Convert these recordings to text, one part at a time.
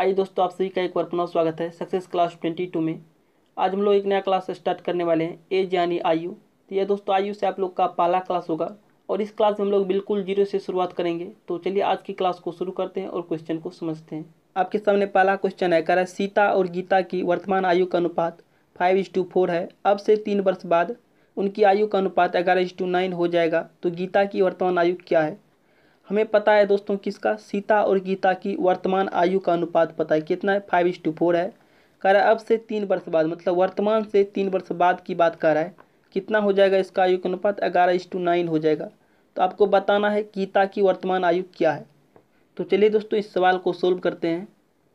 आइए दोस्तों, आप सभी का एक बार पुनः स्वागत है सक्सेस क्लास 22 में। आज हम लोग एक नया क्लास स्टार्ट करने वाले हैं, एज यानी आयु। तो यह दोस्तों आयु से आप लोग का पहला क्लास होगा और इस क्लास में हम लोग बिल्कुल जीरो से शुरुआत करेंगे। तो चलिए आज की क्लास को शुरू करते हैं और क्वेश्चन को समझते हैं। आपके सामने पहला क्वेश्चन है, कह रहा है सीता और गीता की वर्तमान आयु का अनुपात 5:4 है। अब से 3 वर्ष बाद उनकी आयु का अनुपात 11:9 हो जाएगा। तो गीता की वर्तमान आयु क्या है? हमें पता है दोस्तों किसका, सीता और गीता की वर्तमान आयु का अनुपात पता है कितना है, 5:4 है। कह रहा है अब से 3 वर्ष बाद, मतलब वर्तमान से 3 वर्ष बाद की बात कर रहा है, कितना हो जाएगा इसका आयु का अनुपात, 11:9 हो जाएगा। तो आपको बताना है गीता की वर्तमान आयु क्या है। तो चलिए दोस्तों इस सवाल को सोल्व करते हैं।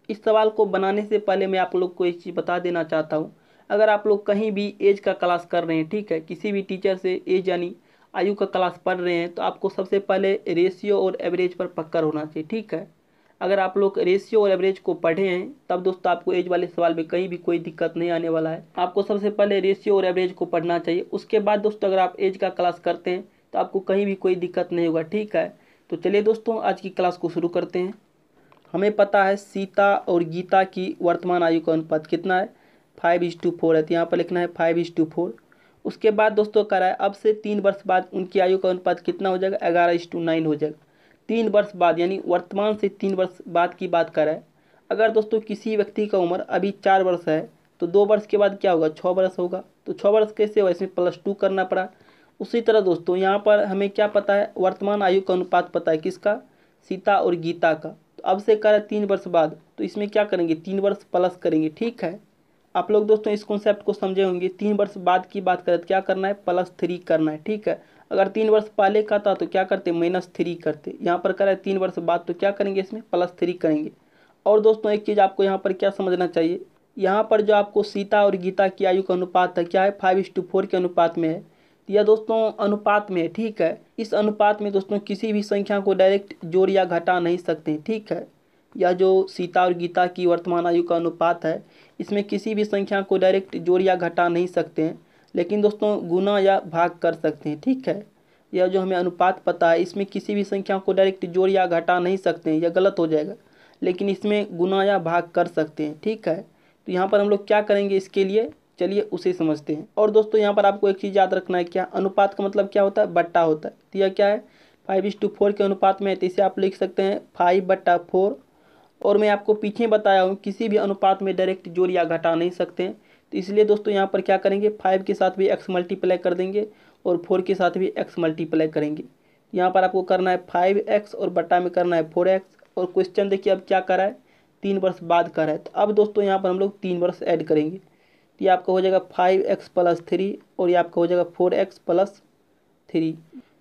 इस सवाल को बनाने से पहले मैं आप लोग को एक चीज़ बता देना चाहता हूँ, अगर आप लोग कहीं भी एज का क्लास कर रहे हैं, ठीक है, किसी भी टीचर से एज यानी आयु का क्लास पढ़ रहे हैं, तो आपको सबसे पहले रेशियो और एवरेज पर पक्का होना चाहिए, ठीक है। अगर आप लोग रेशियो और एवरेज को पढ़े हैं तब दोस्तों आपको एज वाले सवाल में कहीं भी कोई दिक्कत नहीं आने वाला है। आपको सबसे पहले रेशियो और एवरेज को पढ़ना चाहिए, उसके बाद दोस्तों अगर आप एज का क्लास करते हैं तो आपको कहीं भी कोई दिक्कत नहीं होगा, ठीक है। तो चलिए दोस्तों आज की क्लास को शुरू करते हैं। हमें पता है सीता और गीता की वर्तमान आयु का अनुपात कितना है, 5:4 है। तो यहाँ पर लिखना है 5:4। उसके बाद दोस्तों कह रहा है अब से 3 वर्ष बाद उनकी आयु का अनुपात कितना हो जाएगा, 11:9 हो जाएगा। 3 वर्ष बाद यानी वर्तमान से 3 वर्ष बाद की बात कर रहा है। अगर दोस्तों किसी व्यक्ति का उम्र अभी 4 वर्ष है तो 2 वर्ष के बाद क्या होगा, 6 वर्ष होगा। तो 6 वर्ष कैसे हुआ, इसमें +2 करना पड़ा। उसी तरह दोस्तों यहाँ पर हमें क्या पता है, वर्तमान आयु का अनुपात पता है किसका, सीता और गीता का। तो अब से कह रहा है 3 वर्ष बाद, तो इसमें क्या करेंगे, 3 वर्ष प्लस करेंगे, ठीक है। आप लोग दोस्तों इस कॉन्सेप्ट को समझे होंगे, 3 वर्ष बाद की बात करें तो क्या करना है, +3 करना है, ठीक है। अगर 3 वर्ष पहले का था तो क्या करते, -3 करते। यहाँ पर कह रहा है 3 वर्ष बाद, तो क्या करेंगे, इसमें +3 करेंगे। और दोस्तों एक चीज़ आपको यहाँ पर क्या समझना चाहिए, यहाँ पर जो आपको सीता और गीता की आयु का अनुपात है क्या है, 5:4 के अनुपात में है। यह दोस्तों अनुपात में है, ठीक है। इस अनुपात में दोस्तों किसी भी संख्या को डायरेक्ट जोड़ या घटा नहीं सकते, ठीक है। यह जो सीता और गीता की वर्तमान आयु का अनुपात है, इसमें किसी भी संख्या को डायरेक्ट जोड़ या घटा नहीं सकते हैं, लेकिन दोस्तों गुना या भाग कर सकते हैं, ठीक है। यह जो हमें अनुपात पता है, इसमें किसी भी संख्या को डायरेक्ट जोड़ या घटा नहीं सकते हैं, यह गलत हो जाएगा, लेकिन इसमें गुना या भाग कर सकते हैं, ठीक है। तो यहाँ पर हम लोग क्या करेंगे इसके लिए, चलिए उसे समझते हैं। और दोस्तों यहाँ पर आपको एक चीज़ याद रखना है, क्या अनुपात का मतलब क्या होता है, बट्टा होता है। तो यह क्या है, 5:4 के अनुपात में है, तो इसे आप लिख सकते हैं 5/4। और मैं आपको पीछे बताया हूँ किसी भी अनुपात में डायरेक्ट जोड़ या घटा नहीं सकते हैं, तो इसलिए दोस्तों यहाँ पर क्या करेंगे, 5 के साथ भी x मल्टीप्लाई कर देंगे और 4 के साथ भी x मल्टीप्लाई करेंगे। यहाँ पर आपको करना है 5x और बटा में करना है 4x। और क्वेश्चन देखिए अब क्या कर रहा है, 3 वर्ष बाद कर रहा है। तो अब दोस्तों यहाँ पर हम लोग 3 वर्ष ऐड करेंगे, तो ये आपका हो जाएगा 5x + 3 और ये आपका हो जाएगा 4x + 3।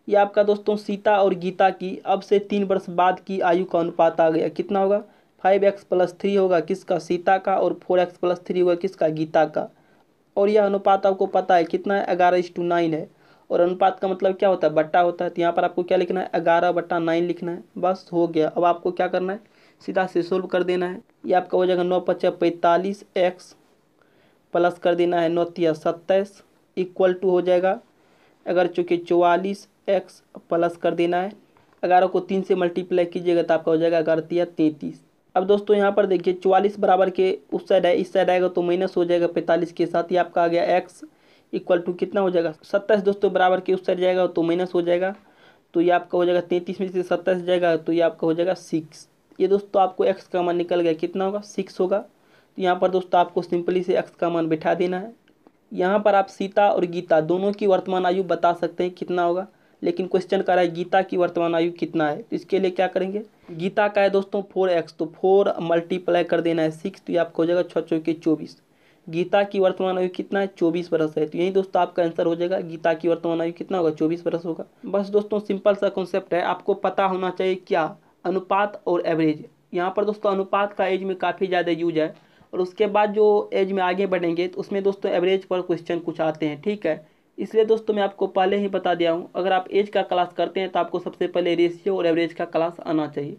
ये आपका दोस्तों सीता और गीता की अब से 3 वर्ष बाद की आयु का अनुपात आ गया, कितना होगा, 5x + 3 होगा किसका, सीता का, और 4x + 3 होगा किसका, गीता का। और यह अनुपात आपको पता है कितना है, 11:9 है। और अनुपात का मतलब क्या होता है, बट्टा होता है। तो यहाँ पर आपको क्या लिखना है, 11/9 लिखना है, बस हो गया। अब आपको क्या करना है, सीधा से सोल्व कर देना है। ये आपका हो जाएगा 9 × 5 = 45, x प्लस कर देना है 9 × 27 इक्वल टू हो जाएगा, अगर चूँकि 44x प्लस कर देना है, 11 को 3 से मल्टीप्लाई कीजिएगा तो आपका हो जाएगा 11×3 = 33। अब दोस्तों यहाँ पर देखिए 44 बराबर के उस साइड है, इस साइड आएगा तो माइनस हो जाएगा 45 के साथ। ये आपका आ गया x इक्वल टू कितना हो जाएगा, 27 दोस्तों बराबर के उस साइड जाएगा तो माइनस हो जाएगा, तो ये आपका हो जाएगा 33 में से 27 जाएगा तो ये आपका हो जाएगा 6। ये दोस्तों आपको x का मान निकल गया, कितना होगा, 6 होगा। तो यहाँ पर दोस्तों आपको सिंपली से x का मान बिठा देना है। यहाँ पर आप सीता और गीता दोनों की वर्तमान आयु बता सकते हैं कितना होगा, लेकिन क्वेश्चन कर रहा है गीता की वर्तमान आयु कितना है। तो इसके लिए क्या करेंगे, गीता का है दोस्तों 4x, तो 4 मल्टीप्लाई कर देना है 6, तो ये आपको हो जाएगा 6×4 = 24। गीता की वर्तमान आयु कितना है, 24 वर्ष है। तो यही दोस्तों आपका आंसर हो जाएगा, गीता की वर्तमान आयु कितना होगा, 24 वर्ष होगा। बस दोस्तों सिंपल सा कॉन्सेप्ट है, आपको पता होना चाहिए क्या, अनुपात और एवरेज। यहाँ पर दोस्तों अनुपात का एज में काफ़ी ज़्यादा यूज है, और उसके बाद जो एज में आगे बढ़ेंगे तो उसमें दोस्तों एवरेज पर क्वेश्चन कुछ आते हैं, ठीक है। इसलिए दोस्तों मैं आपको पहले ही बता दिया हूँ, अगर आप एज का क्लास करते हैं तो आपको सबसे पहले रेशियो और एवरेज का क्लास आना चाहिए।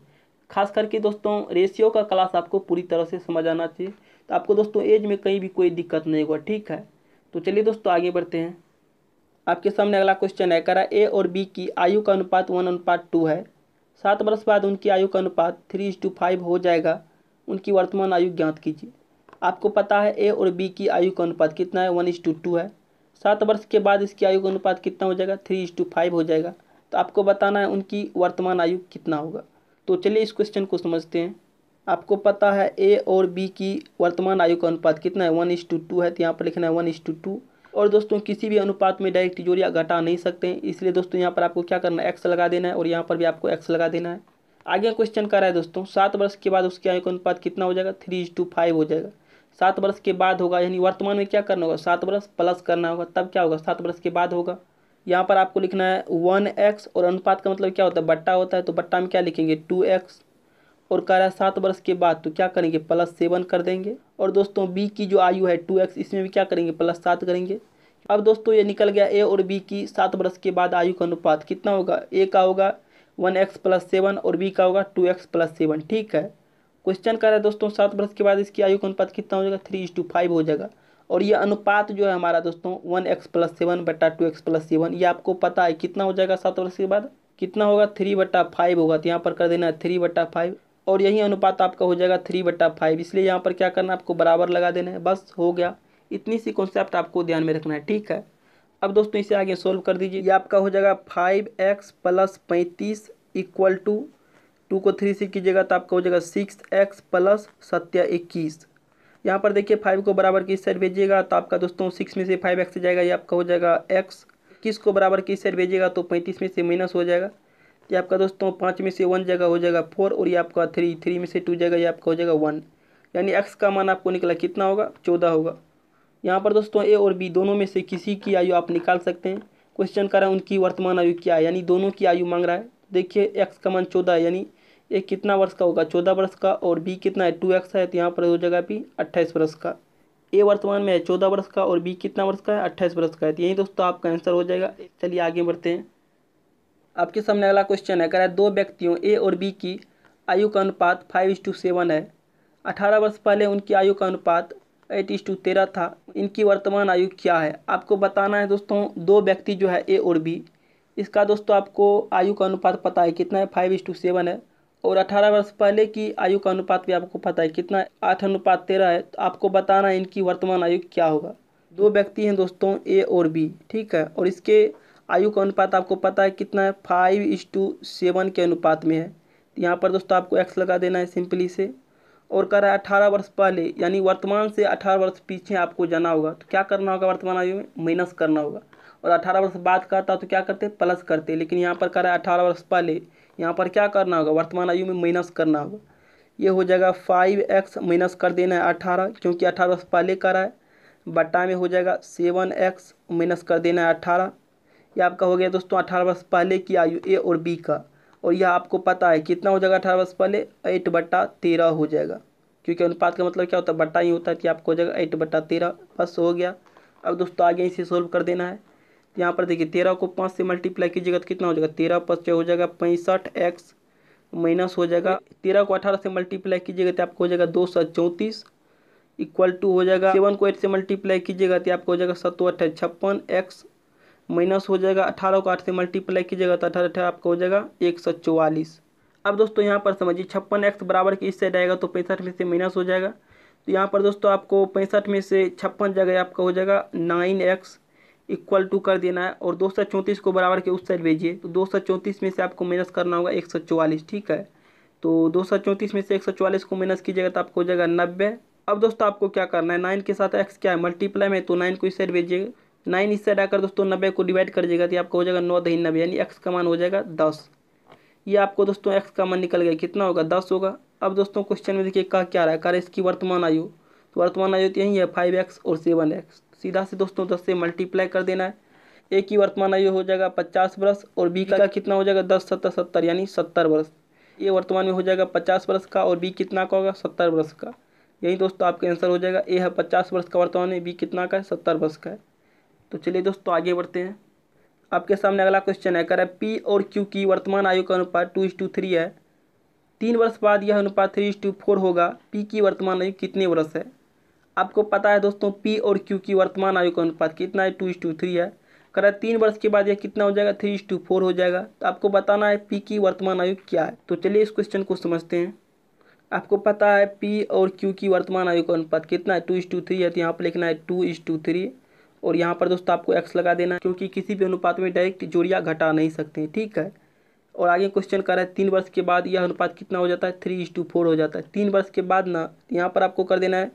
खास करके दोस्तों रेशियो का क्लास आपको पूरी तरह से समझ आना चाहिए, तो आपको दोस्तों एज में कहीं भी कोई दिक्कत नहीं होगा, ठीक है। तो चलिए दोस्तों आगे बढ़ते हैं। आपके सामने अगला क्वेश्चन है, कह रहा है ए और बी की आयु का अनुपात 1:2 है। 7 वर्ष बाद उनकी आयु का अनुपात 3:5 हो जाएगा। उनकी वर्तमान आयु ज्ञात कीजिए। आपको पता है ए और बी की आयु का अनुपात कितना है, 1:2 है। 7 वर्ष के बाद इसकी आयु का अनुपात कितना हो जाएगा, 3:5 हो जाएगा। तो आपको बताना है उनकी वर्तमान आयु कितना होगा। तो चलिए इस क्वेश्चन को समझते हैं। आपको पता है ए और बी की वर्तमान आयु का अनुपात कितना है, 1:2 है। तो यहाँ पर लिखना है 1:2। और दोस्तों किसी भी अनुपात में डायरेक्ट जोड़िया घटा नहीं सकते हैं, इसलिए दोस्तों यहाँ पर आपको क्या करना है, एक्स लगा देना है और यहाँ पर भी आपको एक्स लगा देना है। आगे क्वेश्चन कर रहा है दोस्तों 7 वर्ष के बाद उसकी आयु का अनुपात कितना हो जाएगा, 3:5 हो जाएगा। 7 वर्ष के बाद होगा, यानी वर्तमान में क्या करना होगा, 7 वर्ष प्लस करना होगा, तब क्या होगा, 7 वर्ष के बाद होगा। यहाँ पर आपको लिखना है 1x और अनुपात का मतलब क्या होता है, बट्टा होता है। तो बट्टा में क्या लिखेंगे, 2x। और कह रहा है 7 वर्ष के बाद, तो क्या करेंगे, +7 कर देंगे। और दोस्तों b की जो आयु है 2x, इसमें भी क्या करेंगे, +7 करेंगे। अब दोस्तों ये निकल गया a और b की 7 वर्ष के बाद आयु का अनुपात कितना होगा। a का होगा 1x + 7 और b का होगा 2x + 7। ठीक है। क्वेश्चन कह रहा है दोस्तों 7 वर्ष के बाद इसकी आयु का अनुपात कितना हो जाएगा, 3:5 हो जाएगा। और ये अनुपात जो है हमारा दोस्तों 1x + 7 बटा 2x + 7, ये आपको पता है कितना हो जाएगा, 7 वर्ष के बाद कितना होगा, 3/5 होगा। तो यहाँ पर कर देना है 3/5 और यही अनुपात आपका हो जाएगा 3/5। इसलिए यहाँ पर क्या करना है, आपको बराबर लगा देना है, बस हो गया। इतनी सी कॉन्सेप्ट आपको ध्यान में रखना है। ठीक है। अब दोस्तों इसे आगे सोल्व कर दीजिए। ये आपका हो जाएगा 5x + 35 = 2 को 3 से कीजिएगा तो आपका हो जाएगा 6x + 21। यहाँ पर देखिए 5 को बराबर किस साइड भेजिएगा तो आपका दोस्तों 6 में से 5x जाएगा, ये आपका हो जाएगा x। 21 को बराबर किस साइड भेजिएगा तो 35 में से माइनस हो जाएगा, ये आपका दोस्तों 5 में से 1 जगह हो जाएगा 4। और ये आपका 3 में से 2 जगह, ये आपका हो जाएगा 1। यानी x का मान आपको निकला कितना होगा, 14 होगा। यहाँ पर दोस्तों a और b दोनों में से किसी की आयु आप निकाल सकते हैं। क्वेश्चन कर रहा है उनकी वर्तमान आयु क्या है, यानी दोनों की आयु मांग रहा है। देखिए x का मान 14 है, यानी ये कितना वर्ष का होगा, 14 वर्ष का। और b कितना है, 2x है, तो यहाँ पर हो जाएगा भी 28 वर्ष का। a वर्तमान में है 14 वर्ष का और b कितना वर्ष का है, 28 वर्ष का है। तो यही दोस्तों आपका आंसर हो जाएगा। चलिए आगे बढ़ते हैं। आपके सामने अगला क्वेश्चन है, कह रहा है 2 व्यक्तियों a और b की आयु का अनुपात 5:7 है। 18 वर्ष पहले उनकी आयु का अनुपात 8:13 था। इनकी वर्तमान आयु क्या है। आपको बताना है दोस्तों 2 व्यक्ति जो है a और b, इसका दोस्तों आपको आयु का अनुपात पता है कितना है, 5:7 है। और 18 वर्ष पहले की आयु का अनुपात भी आपको पता है कितना है, 8:13 है। तो आपको बताना है इनकी वर्तमान आयु क्या होगा। 2 व्यक्ति हैं दोस्तों ए और बी। ठीक है। और इसके आयु का अनुपात आपको पता है कितना है, 5:7 के अनुपात में है। तो यहाँ पर दोस्तों आपको एक्स लगा देना है सिंपली से। और कह रहा है 18 वर्ष पहले, यानी वर्तमान से 18 वर्ष पीछे आपको जाना होगा। तो क्या करना होगा, वर्तमान आयु में माइनस करना होगा। और 18 वर्ष बाद कहता तो क्या करते, प्लस करते। लेकिन यहाँ पर कह रहा है 18 वर्ष पहले, यहाँ पर क्या करना होगा, वर्तमान आयु में माइनस करना होगा। ये हो जाएगा 5x माइनस कर देना है 18, क्योंकि 18 वर्ष पहले का रहा है। बट्टा में हो जाएगा 7x माइनस कर देना है 18। यह आपका हो गया दोस्तों 18 वर्ष पहले की आयु a और b का। और यह आपको पता है कितना हो जाएगा, 18 वर्ष पहले 8/13 हो जाएगा, क्योंकि अनुपात का मतलब क्या होता है, बट्टा ही होता है। कि आपको हो जाएगा 8/13, बस हो गया। अब दोस्तों आगे इसे सोल्व कर देना है। यहाँ पर देखिए 13 को 5 से मल्टीप्लाई कीजिएगा तो कितना हो जाएगा, 13 + 5 हो जाएगा 65x माइनस हो जाएगा। 13 को 18 से मल्टीप्लाई कीजिएगा तो आपको हो जाएगा 234 = हो जाएगा। 7 को 8 से मल्टीप्लाई कीजिएगा तो आपको हो जाएगा 7×8 = 56x माइनस हो जाएगा। 18 को 8 से मल्टीप्लाई कीजिएगा तो 18×8 आपका हो जाएगा 144। अब दोस्तों यहाँ पर समझिए 56x बराबर की इससे जाएगा तो 65 में से माइनस हो जाएगा। तो यहाँ पर दोस्तों आपको 65 में से 56 जगह आपका हो जाएगा 9x = कर देना है। और 234 को बराबर के उस साइड भेजिए तो 234 में से आपको माइनस करना होगा 144। ठीक है। तो 234 में से 144 को माइनस कीजिएगा तो आपको हो जाएगा 90। अब दोस्तों आपको क्या करना है, 9 के साथ x क्या है, मल्टीप्लाई में। तो 9 को इस साइड भेजिएगा, 9 इस साइड आकर दोस्तों 90 को डिवाइड कर दीजिएगा तो आपको हो जाएगा 9×9, यानी x का मान हो जाएगा 10। ये आपको दोस्तों x का मान निकल गया कितना होगा, 10 होगा। अब दोस्तों क्वेश्चन में देखिए कहा क्या रहा है, कह रहा है इसकी वर्तमान आयु। तो वर्तमान आयु यही है 5x और 7x। सीधा से दोस्तों 10 से मल्टीप्लाई कर देना है। a की वर्तमान आयु हो जाएगा 50 वर्ष और b का कितना हो जाएगा, 10×7=70, यानी 70 वर्ष। a वर्तमान में हो जाएगा 50 वर्ष का और b कितना का होगा, 70 वर्ष का। यही दोस्तों आपका आंसर हो जाएगा। a है 50 वर्ष का वर्तमान में, b कितना का है, 70 वर्ष का है। तो चलिए दोस्तों आगे बढ़ते हैं। आपके सामने अगला क्वेश्चन है, कह रहा है p और q की वर्तमान आयु का अनुपात 2:3 है। 3 वर्ष बाद यह अनुपात 3:4 होगा। p की वर्तमान आयु कितने वर्ष है। आपको पता है दोस्तों p और q की वर्तमान आयु का अनुपात कितना है, 2:3 है। कह रहा है 3 वर्ष के बाद यह कितना हो जाएगा, 3:4 हो जाएगा। तो आपको बताना है p की वर्तमान आयु क्या है। तो चलिए इस क्वेश्चन को समझते हैं। आपको पता है पी और क्यू की वर्तमान आयु का अनुपात कितना है, 2:3 है। तो यहाँ पर लिखना है 2:3 और यहाँ पर दोस्तों आपको एक्स लगा देना है क्योंकि किसी भी अनुपात में डायरेक्ट जोड़िया घटा नहीं सकते, ठीक है। और आगे क्वेश्चन कर रहा है 3 वर्ष के बाद यह अनुपात कितना हो जाता है, 3:4 हो जाता है। 3 वर्ष के बाद ना यहाँ पर आपको कर देना है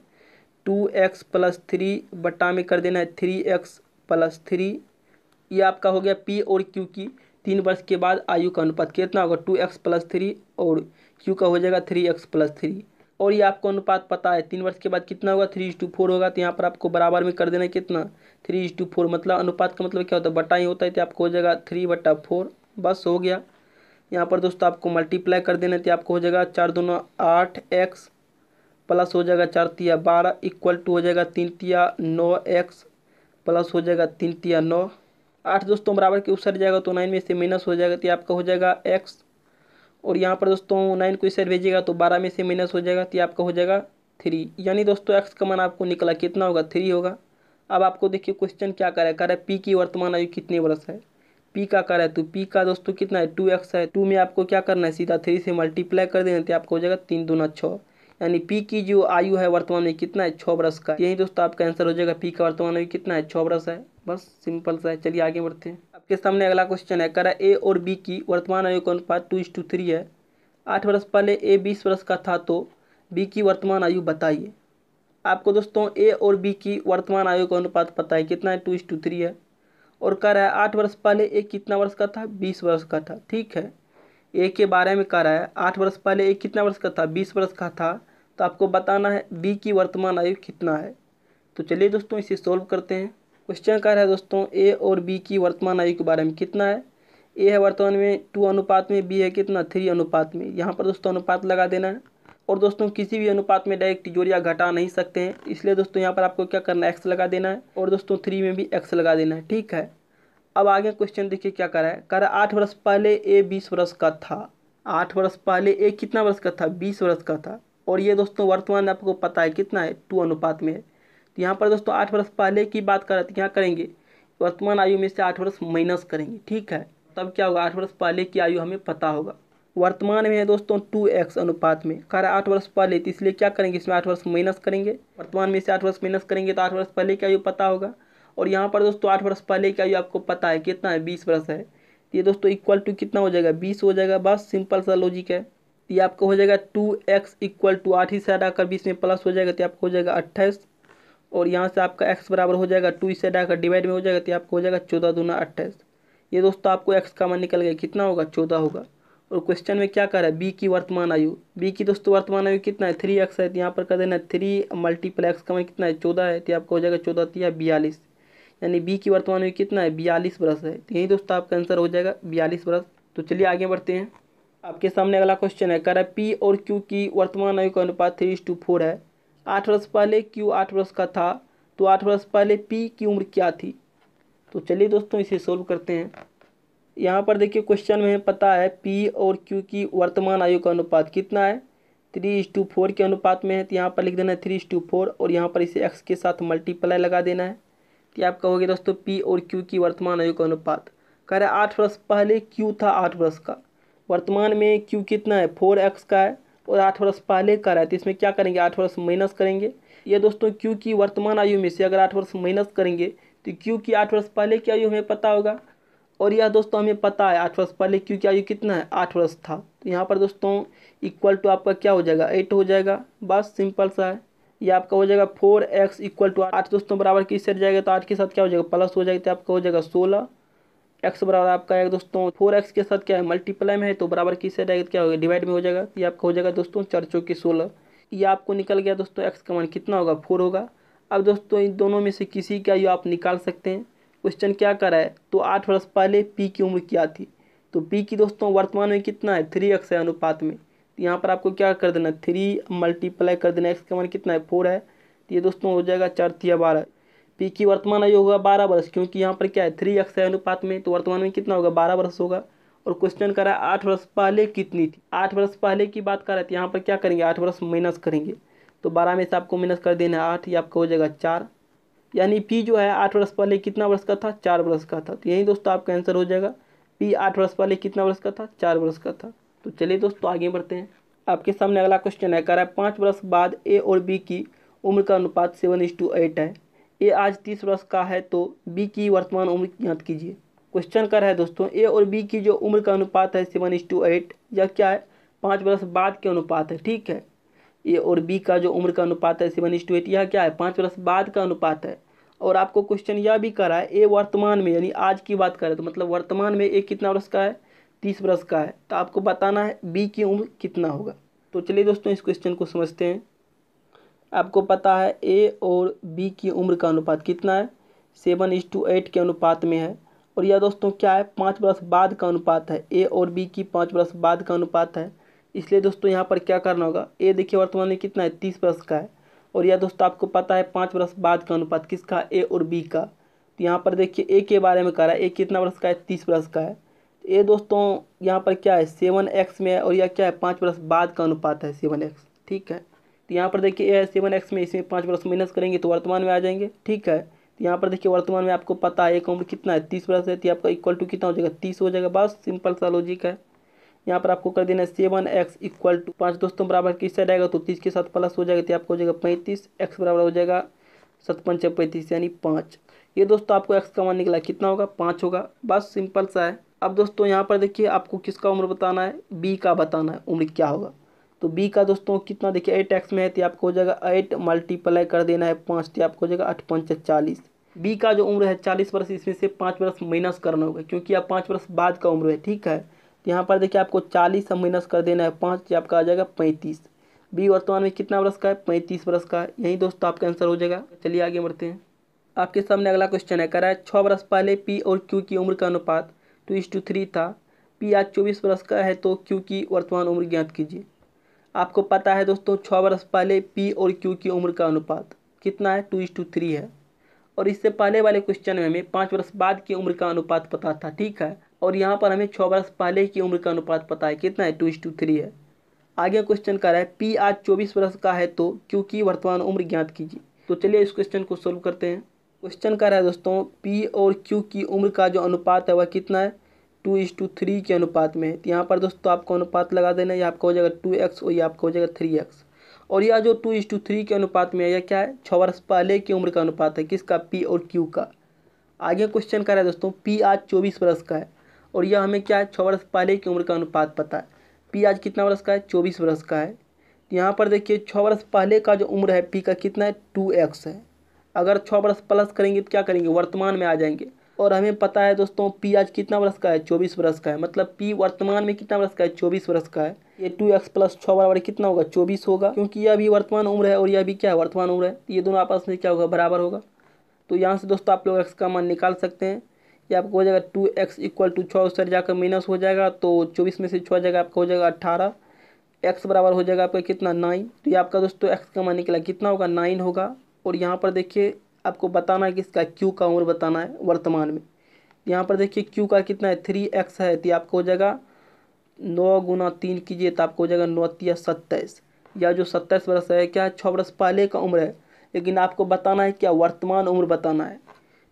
2x+3 बटा में कर देना है 3x+3। ये आपका हो गया पी और क्यू की 3 वर्ष के बाद आयु का अनुपात कितना होगा, 2x+3 और क्यू का हो जाएगा 3x+3। और ये आपको अनुपात पता है 3 वर्ष के बाद कितना होगा, 3:4 होगा। तो यहाँ पर आपको बराबर में कर देना है कितना, 3:4। मतलब अनुपात का मतलब क्या होता है, बटा ही होता है। तो आपको हो जाएगा 3/4, बस हो गया। यहाँ पर दोस्तों आपको मल्टीप्लाई कर देना है तो आपको हो जाएगा 4 दूना 8x प्लस हो जाएगा 4 तिया 12 इक्वल टू हो जाएगा 3 तिया 9x प्लस हो जाएगा 3 तिया 9। 8 दोस्तों बराबर के ऊपर जाएगा तो 9 में से माइनस हो जाएगा तो आपका हो जाएगा x। और यहाँ पर दोस्तों 9 को इधर भेजिएगा तो 12 में से माइनस हो जाएगा तो आपका हो जाएगा 3। यानी दोस्तों x का मान आपको निकला कितना होगा, 3 होगा। अब आपको देखिए क्वेश्चन क्या कर रहा है, कर रहा है पी की वर्तमान आयु कितने वर्ष है, पी का कर रहा है। तो पी का दोस्तों कितना है, 2x है। 2 में आपको क्या करना है, सीधा 3 से मल्टीप्लाई कर देना तो आपको हो जाएगा 3 दूना 6। यानी पी की जो आयु है वर्तमान में कितना है, 6 वर्ष का। यही दोस्तों आपका आंसर हो जाएगा, पी का वर्तमान आयु कितना है, 6 वर्ष है। बस सिंपल सा है। चलिए आगे बढ़ते हैं। आपके सामने अगला क्वेश्चन है, करा ए और बी की वर्तमान आयु का अनुपात 2:3 है। 8 वर्ष पहले ए 20 वर्ष का था तो बी की वर्तमान आयु बताइए। आपको दोस्तों ए और बी की वर्तमान आयु का अनुपात पता है कितना है, 2:3 है। और कह रहा है 8 वर्ष पहले ए कितना वर्ष का था, 20 वर्ष का था, ठीक है। ए के बारे में कह रहा है 8 वर्ष पहले ए कितना वर्ष का था, 20 वर्ष का था। तो आपको बताना है बी की वर्तमान आयु कितना है। तो चलिए दोस्तों इसे सॉल्व करते हैं। क्वेश्चन कह रहा है दोस्तों ए और बी की वर्तमान आयु के बारे में कितना है। ए है वर्तमान में 2 अनुपात में, बी है कितना 3 अनुपात में। यहाँ पर दोस्तों अनुपात लगा देना है। और दोस्तों किसी भी अनुपात में डायरेक्ट जोड़िया घटा नहीं सकते हैं, इसलिए दोस्तों यहाँ पर आपको क्या करना है, एक्स लगा देना है। और दोस्तों 3 में भी एक्स लगा देना है, ठीक है। अब आगे क्वेश्चन देखिए क्या कर रहा है, कह रहा है 8 वर्ष पहले ए 20 वर्ष का था। 8 वर्ष पहले ए कितना वर्ष का था, 20 वर्ष का था। और ये दोस्तों वर्तमान में आपको पता है कितना है, 2 अनुपात में है। तो यहाँ पर दोस्तों 8 वर्ष पहले की बात करें तो क्या करेंगे, वर्तमान आयु में से 8 वर्ष माइनस करेंगे, ठीक है। तब क्या होगा, 8 वर्ष पहले की आयु हमें पता होगा। वर्तमान में है दोस्तों 2x अनुपात में, कह रहा है 8 वर्ष पहले। तो इसलिए क्या करेंगे, इसमें 8 वर्ष माइनस करेंगे, वर्तमान में से 8 वर्ष माइनस करेंगे तो 8 वर्ष पहले की आयु पता होगा। और यहाँ पर दोस्तों 8 वर्ष पहले की आयु आपको पता है कितना है, 20 वर्ष है। ये दोस्तों इक्वल टू कितना हो जाएगा, 20 हो जाएगा। बस सिंपल सा लॉजिक है। ये आपको हो जाएगा 2x equal to 8 he side आकर 20 में प्लस हो जाएगा तो आपको हो जाएगा 28। और यहाँ से आपका x बराबर हो जाएगा 2 इसे डाकर डिवाइड में हो जाएगा तो आपको हो जाएगा 14 दूना 28। ये दोस्तों आपको x का मान निकल गया, कितना होगा, 14 होगा। और क्वेश्चन में क्या कर रहा है, b की वर्तमान आयु। b की दोस्तों वर्तमान आयु कितना है, 3x है। तो यहाँ पर कर देना 3 × x का मान कितना है, 14 है। तो आपको हो जाएगा 14 या 42, यानी b की वर्तमान आयु कितना है, 42 वर्ष है। तो यही दोस्तों आपका आंसर हो जाएगा 42 वर्ष। तो चलिए आगे बढ़ते हैं। आपके सामने अगला क्वेश्चन है, कह रहा है पी और क्यू की वर्तमान आयु का अनुपात 3:4 है। 8 वर्ष पहले क्यू 8 वर्ष का था तो 8 वर्ष पहले पी की उम्र क्या थी। तो चलिए दोस्तों इसे सोल्व करते हैं। यहाँ पर देखिए क्वेश्चन में पता है पी और क्यू की वर्तमान आयु का अनुपात कितना है, 3:4 के अनुपात में है। तो यहाँ पर लिख देना है 3:4 और यहाँ पर इसे एक्स के साथ मल्टीप्लाई लगा देना है। तो आप कहोगे दोस्तों पी और क्यू की वर्तमान आयु का अनुपात, कह रहा है 8 वर्ष पहले क्यू था 8 वर्ष का, वर्तमान में क्यू कितना है, 4x का है। और 8 वर्ष पहले का रहा है तो इसमें क्या करेंगे, 8 वर्ष माइनस करेंगे। ये दोस्तों क्यू की वर्तमान आयु में से अगर 8 वर्ष माइनस करेंगे तो क्यू की 8 वर्ष पहले की आयु हमें पता होगा। और यह दोस्तों हमें पता है 8 वर्ष पहले क्यू की आयु कितना है, 8 वर्ष था। तो यहाँ पर दोस्तों इक्वल टू आपका क्या हो जाएगा, 8 हो जाएगा। बस सिंपल सा है। ये आपका हो जाएगा 4x इक्वल टू 8 दोस्तों बराबर की सर जाएगा तो 8 के साथ क्या हो जाएगा, प्लस हो जाएगा। तो आपका हो जाएगा 16 x बराबर आपका है दोस्तों 4x के साथ क्या है, मल्टीप्लाई में है तो बराबर किससे डायरेक्ट क्या होगा, डिवाइड में हो जाएगा। ये आपका हो जाएगा दोस्तों 4×4 16। ये आपको निकल गया दोस्तों x का मान कितना होगा, 4 होगा। अब दोस्तों इन दोनों में से किसी का ये आप निकाल सकते हैं। क्वेश्चन क्या कर रहा है, तो 8 वर्ष पहले पी की उम्र क्या थी। तो पी की दोस्तों वर्तमान में कितना है, 3x है अनुपात में। यहाँ पर आपको क्या कर देना, 3 मल्टीप्लाई कर देना, एक्स का मान कितना है, 4 है। ये दोस्तों हो जाएगा 4 तिया 12। पी की वर्तमान आयु होगा 12 वर्ष, क्योंकि यहाँ पर क्या है 3x है अनुपात में, तो वर्तमान में कितना होगा, 12 वर्ष होगा। और क्वेश्चन कर रहा है 8 वर्ष पहले कितनी थी। 8 वर्ष पहले की बात कर रहे थे, यहाँ पर क्या करेंगे, 8 वर्ष माइनस करेंगे तो 12 में से आपको माइनस कर देना है 8, ये आपका हो जाएगा 4। यानी पी जो है 8 वर्ष पहले कितना वर्ष का था, 4 वर्ष का था। तो यही दोस्तों आपका आंसर हो जाएगा, पी 8 वर्ष पहले कितना वर्ष का था, 4 वर्ष का था। तो चलिए दोस्तों आगे बढ़ते हैं। आपके सामने अगला क्वेश्चन है, कह रहा है 5 वर्ष बाद ए और बी की उम्र का अनुपात 7:8 है। ए आज 30 वर्ष का है तो बी की वर्तमान उम्र ज्ञात कीजिए। क्वेश्चन कर रहा है दोस्तों ए और बी की जो उम्र का अनुपात है 7:8 या क्या है 5 वर्ष बाद के अनुपात है। ठीक है, ए और बी का जो उम्र का अनुपात है 7:8 यह क्या है 5 वर्ष बाद का अनुपात है। और आपको क्वेश्चन यह भी कर रहा है ए वर्तमान में यानी आज की बात करें तो मतलब वर्तमान में ए कितना वर्ष का है 30 वर्ष का है, तो आपको बताना है बी की उम्र कितना होगा। तो चलिए दोस्तों इस क्वेश्चन को समझते हैं। आपको पता है ए और बी की उम्र का अनुपात कितना है 7:8 के अनुपात में है, और यह दोस्तों क्या है 5 वर्ष बाद का अनुपात है। ए और बी की 5 वर्ष बाद का अनुपात है, इसलिए दोस्तों यहाँ पर क्या करना होगा, ए देखिए वर्तमान में कितना है 30 वर्ष का है, और यह दोस्तों आपको पता है 5 वर्ष बाद का अनुपात किसका ए और बी का। तो यहाँ पर देखिए ए के बारे में कह रहा है ए कितना वर्ष का है 30 वर्ष का है। ए दोस्तों यहाँ पर क्या है 7x में है, और यह क्या है 5 वर्ष बाद का अनुपात है 7x। ठीक है, तो यहाँ पर देखिए ए है 7x में, इसमें 5 वर्ष माइनस करेंगे तो वर्तमान में आ जाएंगे। ठीक है, तो यहाँ पर देखिए वर्तमान में आपको पता है ए का उम्र कितना है 30 वर्ष है, तो आपका इक्वल टू कितना हो जाएगा 30 हो जाएगा। बस सिंपल सा लॉजिक है। यहाँ पर आपको कर देना है 7x इक्वल टू 5 दोस्तों बराबर किस साइड आएगा तो 30 के साथ प्लस हो जाएगा, तो आपको हो जाएगा 35। x बराबर हो जाएगा 7×5 = 35 यानी 5। ये दोस्तों आपको x का मान निकला कितना होगा 5 होगा। बस सिंपल सा है। अब दोस्तों यहाँ पर देखिए आपको किसका उम्र बताना है, b का बताना है उम्र क्या होगा। तो b का दोस्तों कितना देखिए 8x में है, तो आपको हो जाएगा 8 मल्टीप्लाई कर देना है 5, तो आपको हो जाएगा 8×5 = 40। b का जो उम्र है 40 वर्ष, इसमें से 5 वर्ष माइनस करना होगा क्योंकि आप 5 वर्ष बाद का उम्र है। ठीक है, यहाँ पर देखिए आपको 40 माइनस कर देना है 5, आपका आ जाएगा 35। बी वर्तमान में कितना वर्ष का है 35 वर्ष का है, यही दोस्तों आपका आंसर हो जाएगा। चलिए आगे बढ़ते हैं। आपके सामने अगला क्वेश्चन है, कह रहा है 6 वर्ष पहले पी और क्यू की उम्र का अनुपात 2:3 था। पी आज 24 वर्ष का है तो क्यू की वर्तमान उम्र ज्ञात कीजिए। आपको पता है दोस्तों 6 वर्ष पहले पी और क्यू की उम्र का अनुपात कितना है 2:3 है, और इससे पहले वाले क्वेश्चन में हमें 5 वर्ष बाद की उम्र का अनुपात पता था। ठीक है, और यहाँ पर हमें 6 वर्ष पहले की उम्र का अनुपात पता है कितना है 2:3 है। आगे क्वेश्चन कह रहा है पी आज 24 वर्ष का है तो क्यू की वर्तमान उम्र ज्ञात कीजिए। तो चलिए इस क्वेश्चन को सोल्व करते हैं। क्वेश्चन कह रहा है दोस्तों पी और क्यू की उम्र का जो अनुपात है वह कितना है 2:3 के अनुपात में है। यहाँ पर दोस्तों आपको अनुपात लगा देना है, आपका हो जाएगा 2x और ये आपका हो जाएगा 3x। और यह जो 2:3 के अनुपात में है यह क्या है 6 वर्ष पहले की उम्र का अनुपात है किसका पी और क्यू का। आगे क्वेश्चन कह रहा है दोस्तों पी आज 24 वर्ष का है और यह हमें क्या है 6 वर्ष पहले की उम्र का अनुपात पता है। पी आज कितना वर्ष का है 24 वर्ष का है। यहाँ पर देखिए 6 वर्ष पहले का जो उम्र है पी का कितना है 2x है। अगर 6 वर्ष प्लस करेंगे तो क्या करेंगे वर्तमान में आ जाएंगे, और हमें पता है दोस्तों पी आज कितना वर्ष का है 24 वर्ष का है, मतलब पी वर्तमान में कितना वर्ष का है 24 वर्ष का है। ये 2x + 6 बराबर कितना होगा 24 होगा, क्योंकि यह भी वर्तमान उम्र है और यह भी क्या है वर्तमान उम्र है, ये दोनों आपस में क्या होगा बराबर होगा। तो यहाँ से दोस्तों आप लोग x का मान निकाल सकते हैं। ये आपको हो जाएगा 2x = 6 उस तरह जाकर माइनस हो जाएगा, तो 24 में से 6 जगह आपका हो जाएगा 18। x बराबर हो जाएगा आपका कितना 9, तो ये आपका दोस्तों x का मान निकला कितना होगा 9 होगा। और यहाँ पर देखिए आपको बताना है कि इसका q का उम्र बताना है वर्तमान में। यहाँ पर देखिए q का कितना है 3x है, तो आपको हो जाएगा 9 × 3 कीजिए तो आपको हो जाएगा 9 × 3 = 27। या जो 27 वर्ष है क्या 6 वर्ष पहले का उम्र है, लेकिन आपको बताना है क्या वर्तमान उम्र बताना है।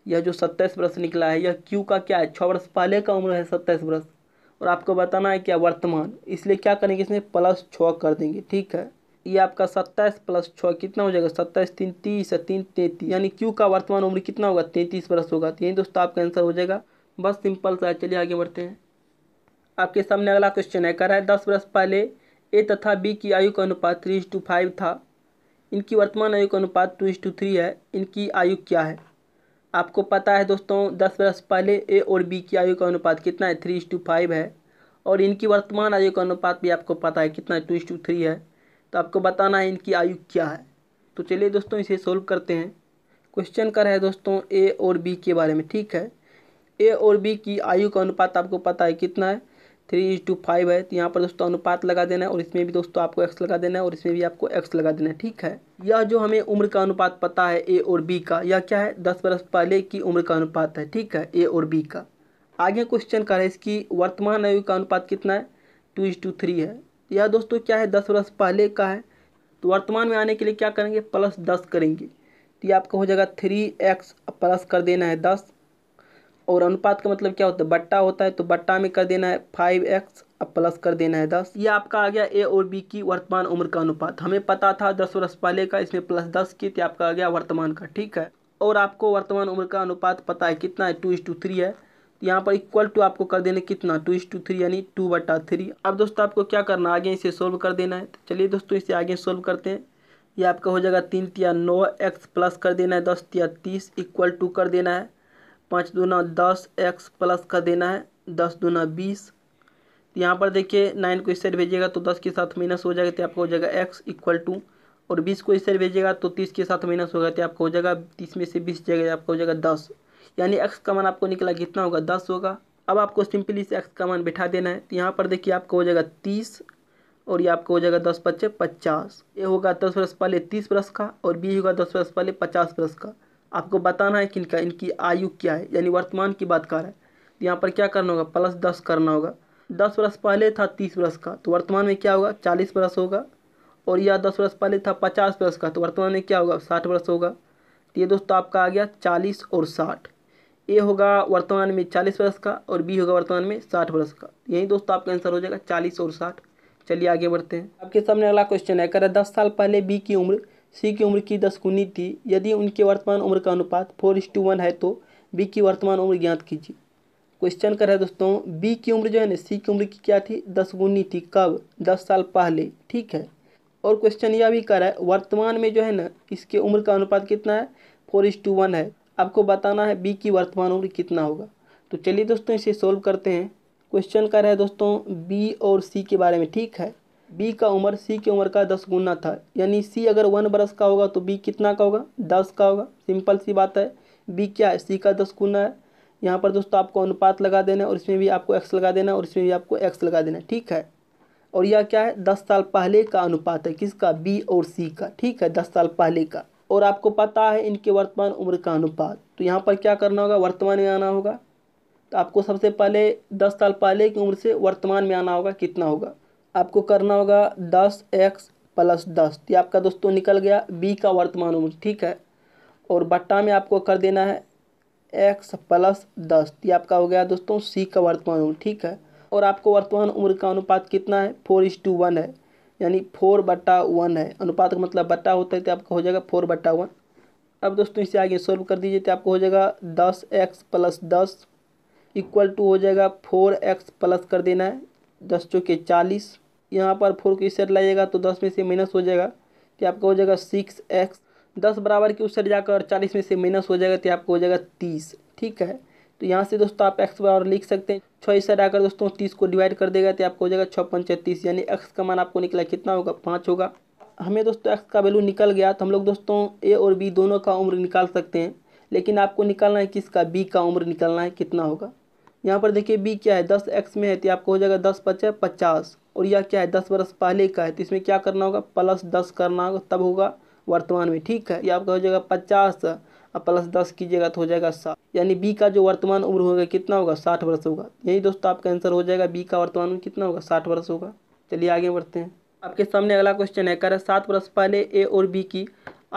यह जो 27 वर्ष निकला है यह क्यू का क्या है 6 वर्ष पहले का उम्र है 27 वर्ष, और आपको बताना है क्या वर्तमान, इसलिए क्या करेंगे इसमें +6 कर देंगे। ठीक है, ये आपका 27 + 6 कितना हो जाएगा 27×3 = 33 यानी क्यू का वर्तमान उम्र कितना होगा 33 वर्ष होगा। तो यही दोस्तों आपका आंसर हो जाएगा। बस सिंपल सा। चलिए आगे बढ़ते हैं। आपके सामने अगला क्वेश्चन है, कह रहा है 10 वर्ष पहले ए तथा बी की आयु का अनुपात 3:5 था। इनकी वर्तमान आयु का अनुपात 2:3 है। इनकी आयु क्या है। आपको पता है दोस्तों 10 वर्ष पहले ए और बी की आयु का अनुपात कितना है 3:5 है, और इनकी वर्तमान आयु का अनुपात भी आपको पता है कितना है 2:3 है। तो आपको बताना है इनकी आयु क्या है। तो चलिए दोस्तों इसे सोल्व करते हैं। क्वेश्चन कर रहा है दोस्तों ए और बी के बारे में। ठीक है, ए और बी की आयु का अनुपात आपको पता है कितना है 3:5 है। तो यहाँ पर दोस्तों अनुपात लगा देना है, और इसमें भी दोस्तों आपको x लगा देना है, और इसमें भी आपको x लगा देना है। ठीक है, यह जो हमें उम्र का अनुपात पता है ए और बी का यह क्या है 10 वर्ष पहले की उम्र का अनुपात है। ठीक है, ए और बी का। आगे क्वेश्चन कर रहा है इसकी वर्तमान आयु का अनुपात कितना है 2:3 है। यह दोस्तों क्या है 10 वर्ष पहले का है, तो वर्तमान में आने के लिए क्या करेंगे +10 करेंगे, तो यह आपका हो जाएगा 3x प्लस कर देना है 10, और अनुपात का मतलब क्या होता है बट्टा होता है, तो बट्टा में कर देना है 5x अब प्लस कर देना है 10। ये आपका आ गया ए और बी की वर्तमान उम्र का अनुपात। हमें पता था 10 वर्ष पहले का, इसमें प्लस 10 की थी, आपका आ गया वर्तमान का। ठीक है, और आपको वर्तमान उम्र का अनुपात पता है कितना है, 2:3 है। यहाँ पर इक्वल टू आपको कर देना कितना, 2:3 यानी 2/3। अब दोस्तों आपको क्या करना, आगे इसे सोल्व कर देना है। चलिए दोस्तों इसे आगे सोल्व करते हैं। ये आपका हो जाएगा 3×9 एक्स प्लस कर देना है 10×30 इक्वल टू कर देना है 5×2 10 एक्स प्लस कर देना है 10×2 20। यहाँ पर देखिए 9 को इस साइड भेजिएगा तो 10 के साथ माइनस हो जाएगा तो आपका हो जाएगा एक्स इक्वल टू, और 20 को इस साइड भेजिएगा तो 30 के साथ माइनस होगा तो आपका हो जाएगा 30 में से 20 जाएगा आपका हो जाएगा 10, यानी एक्स का मान आपको निकला कितना होगा 10 होगा। अब आपको सिंपली इस एक्स का मान बिठा देना है। तो यहाँ पर देखिए आपका हो जाएगा 30 और ये आपका हो जाएगा 10×5 = 50। ये होगा 10 वर्ष पहले 30 वर्ष का और बी होगा 10 वर्ष पहले 50 वर्ष का। आपको बताना है कि इनका इनकी आयु क्या है, यानी वर्तमान की बात कर रहा है। तो यहाँ पर क्या करना होगा, प्लस 10 करना होगा। 10 वर्ष पहले था 30 वर्ष का तो वर्तमान में क्या होगा 40 वर्ष होगा, और यह 10 वर्ष पहले था 50 वर्ष का तो वर्तमान में क्या होगा 60 वर्ष होगा। तो ये दोस्तों आपका आ गया 40 और 60। ए होगा वर्तमान में 40 वर्ष का और बी होगा वर्तमान में 60 वर्ष का। यही दोस्तों आपका आंसर हो जाएगा 40 और 60। चलिए आगे बढ़ते हैं। आपके सामने अगला क्वेश्चन है, कह रहा है 10 साल पहले बी की उम्र सी की उम्र की 10 गुनी थी, यदि उनके वर्तमान उम्र का अनुपात 4:1 है तो बी की वर्तमान उम्र ज्ञात कीजिए। क्वेश्चन कर रहा है दोस्तों बी की उम्र जो है ना सी की उम्र की क्या थी, 10 गुनी थी। कब, 10 साल पहले। ठीक है, और क्वेश्चन यह भी कर रहा है वर्तमान में जो है ना इसके उम्र का अनुपात कितना है, 4:1 है। आपको बताना है बी की वर्तमान उम्र कितना होगा। तो चलिए दोस्तों इसे सोल्व करते हैं। क्वेश्चन कर रहा है दोस्तों बी और सी के बारे में। ठीक है, बी का उम्र सी की उम्र का 10 गुना था, यानी सी अगर 1 बरस का होगा तो बी कितना का होगा, 10 का होगा। सिंपल सी बात है, बी क्या है, सी का 10 गुना है। यहाँ पर दोस्तों आपको अनुपात लगा देना है, और इसमें भी आपको एक्स लगा देना है, और इसमें भी आपको एक्स लगा देना है। ठीक है, और यह क्या है 10 साल पहले का अनुपात है, किसका, बी और सी का। ठीक है, 10 साल पहले का, और आपको पता है इनके वर्तमान उम्र का अनुपात। तो यहाँ पर क्या करना होगा, वर्तमान में आना होगा। तो आपको सबसे पहले 10 साल पहले की उम्र से वर्तमान में आना होगा, कितना होगा आपको करना होगा 10x + 10। ये आपका दोस्तों निकल गया बी का वर्तमान उम्र। ठीक है, और बट्टा में आपको कर देना है x + 10। ये आपका हो गया दोस्तों सी का वर्तमान उम्र। ठीक है, और आपको वर्तमान उम्र का अनुपात कितना है, 4:1 है, यानी 4/1 है। अनुपात का मतलब बट्टा होता है, तो आपका हो जाएगा 4/1। अब दोस्तों इसे आगे सोल्व कर दीजिए। तो आपको हो जाएगा 10x + 10 इक्वल टू हो जाएगा 4x प्लस कर देना है 10×40। यहाँ पर 4 को इस साइड लाइएगा तो 10 में से माइनस हो जाएगा तो आपका हो जाएगा 6x। 10 बराबर की उस साइड जाकर 40 में से माइनस हो जाएगा तो आपको हो जाएगा 30। ठीक है, तो यहाँ से दोस्तों आप x बराबर लिख सकते हैं 6। इस साइड आकर दोस्तों 30 को डिवाइड कर देगा तो आपको हो जाएगा 6×5 = 30, यानी x का मान आपको निकला कितना होगा, 5 होगा। हमें दोस्तों x का वैल्यू निकल गया, तो हम लोग दोस्तों a और b दोनों का उम्र निकाल सकते हैं, लेकिन आपको निकालना है किसका, b का उम्र निकालना है, कितना होगा। यहाँ पर देखिए b क्या है, 10x में है तो आपको हो जाएगा 10×5 = 50, और यह क्या है 10 वर्ष पहले का है। तो इसमें क्या करना होगा, +10 करना होगा, तब होगा वर्तमान में। ठीक है, ये आपका हो जाएगा 50 और +10 कीजिएगा तो हो जाएगा 60, यानी बी का जो वर्तमान उम्र होगा कितना होगा, 60 वर्ष होगा। यही दोस्तों आपका आंसर हो जाएगा, बी का वर्तमान उम्र कितना होगा, 60 वर्ष होगा। चलिए आगे बढ़ते हैं। आपके सामने अगला क्वेश्चन है, कह रहा है 7 वर्ष पहले ए और बी की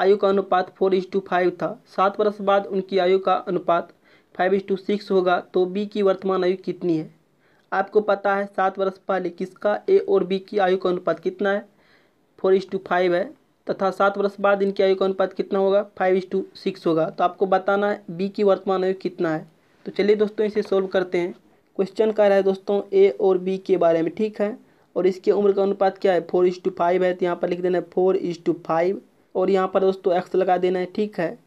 आयु का अनुपात 4:5 था, 7 वर्ष बाद उनकी आयु का अनुपात 5:6 होगा, तो बी की वर्तमान आयु कितनी है। आपको पता है 7 वर्ष पहले किसका, ए और बी की आयु का अनुपात कितना है, 4:5 है, तथा 7 वर्ष बाद इनकी आयु का अनुपात कितना होगा, 5:6 होगा। तो आपको बताना है बी की वर्तमान आयु कितना है। तो चलिए दोस्तों इसे सोल्व करते हैं। क्वेश्चन कह रहा है दोस्तों ए और बी के बारे में। ठीक है, और इसके उम्र का अनुपात क्या है, 4:5 है, तो यहाँ पर लिख देना है 4:5, और यहाँ पर दोस्तों एक्स लगा देना है। ठीक है,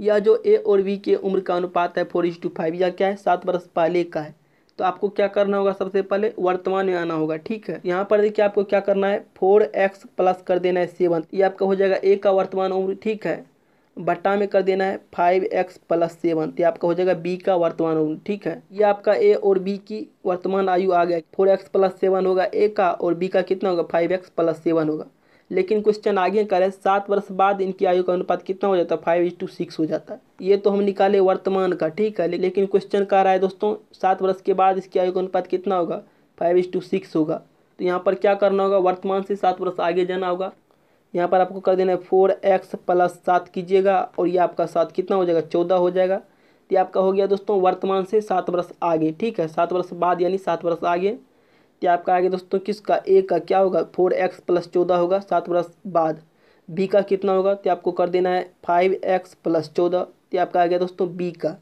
यह जो ए और बी के उम्र का अनुपात है 4:5, यह क्या है, 7 वर्ष पहले का है। तो आपको क्या करना होगा, सबसे पहले वर्तमान में आना होगा। ठीक है, यहाँ पर देखिए आपको क्या करना है, 4x प्लस कर देना है 7, ये आपका हो जाएगा a का वर्तमान उम्र। ठीक है, बट्टा में कर देना है 5x + 7, ये आपका हो जाएगा b का वर्तमान उम्र। ठीक है, ये आपका a और b की वर्तमान आयु आ गया, 4x + 7 होगा a का, और b का कितना होगा, 5x + 7 होगा। लेकिन क्वेश्चन आगे करें, 7 वर्ष बाद इनकी आयु का अनुपात कितना हो जाता है, 5:6 हो जाता है। ये तो हम निकाले वर्तमान का। ठीक है, लेकिन क्वेश्चन कह रहा है दोस्तों 7 वर्ष के बाद इसकी आयु का अनुपात कितना होगा, 5:6 होगा। तो यहाँ पर क्या करना होगा, वर्तमान से 7 वर्ष आगे जाना होगा। यहाँ पर आपको कर देना है 4x + 7 कीजिएगा, और यह आपका 7 कितना हो जाएगा, 14 हो जाएगा। तो आपका हो गया दोस्तों वर्तमान से 7 वर्ष आगे। ठीक है, 7 वर्ष बाद यानी 7 वर्ष आगे। तो आपका आगे दोस्तों किसका, ए का क्या होगा 4x + 14 होगा 7 वर्ष बाद। बी का कितना होगा तो आपको कर देना है 5x + 14, तो आपका आ गया दोस्तों बी का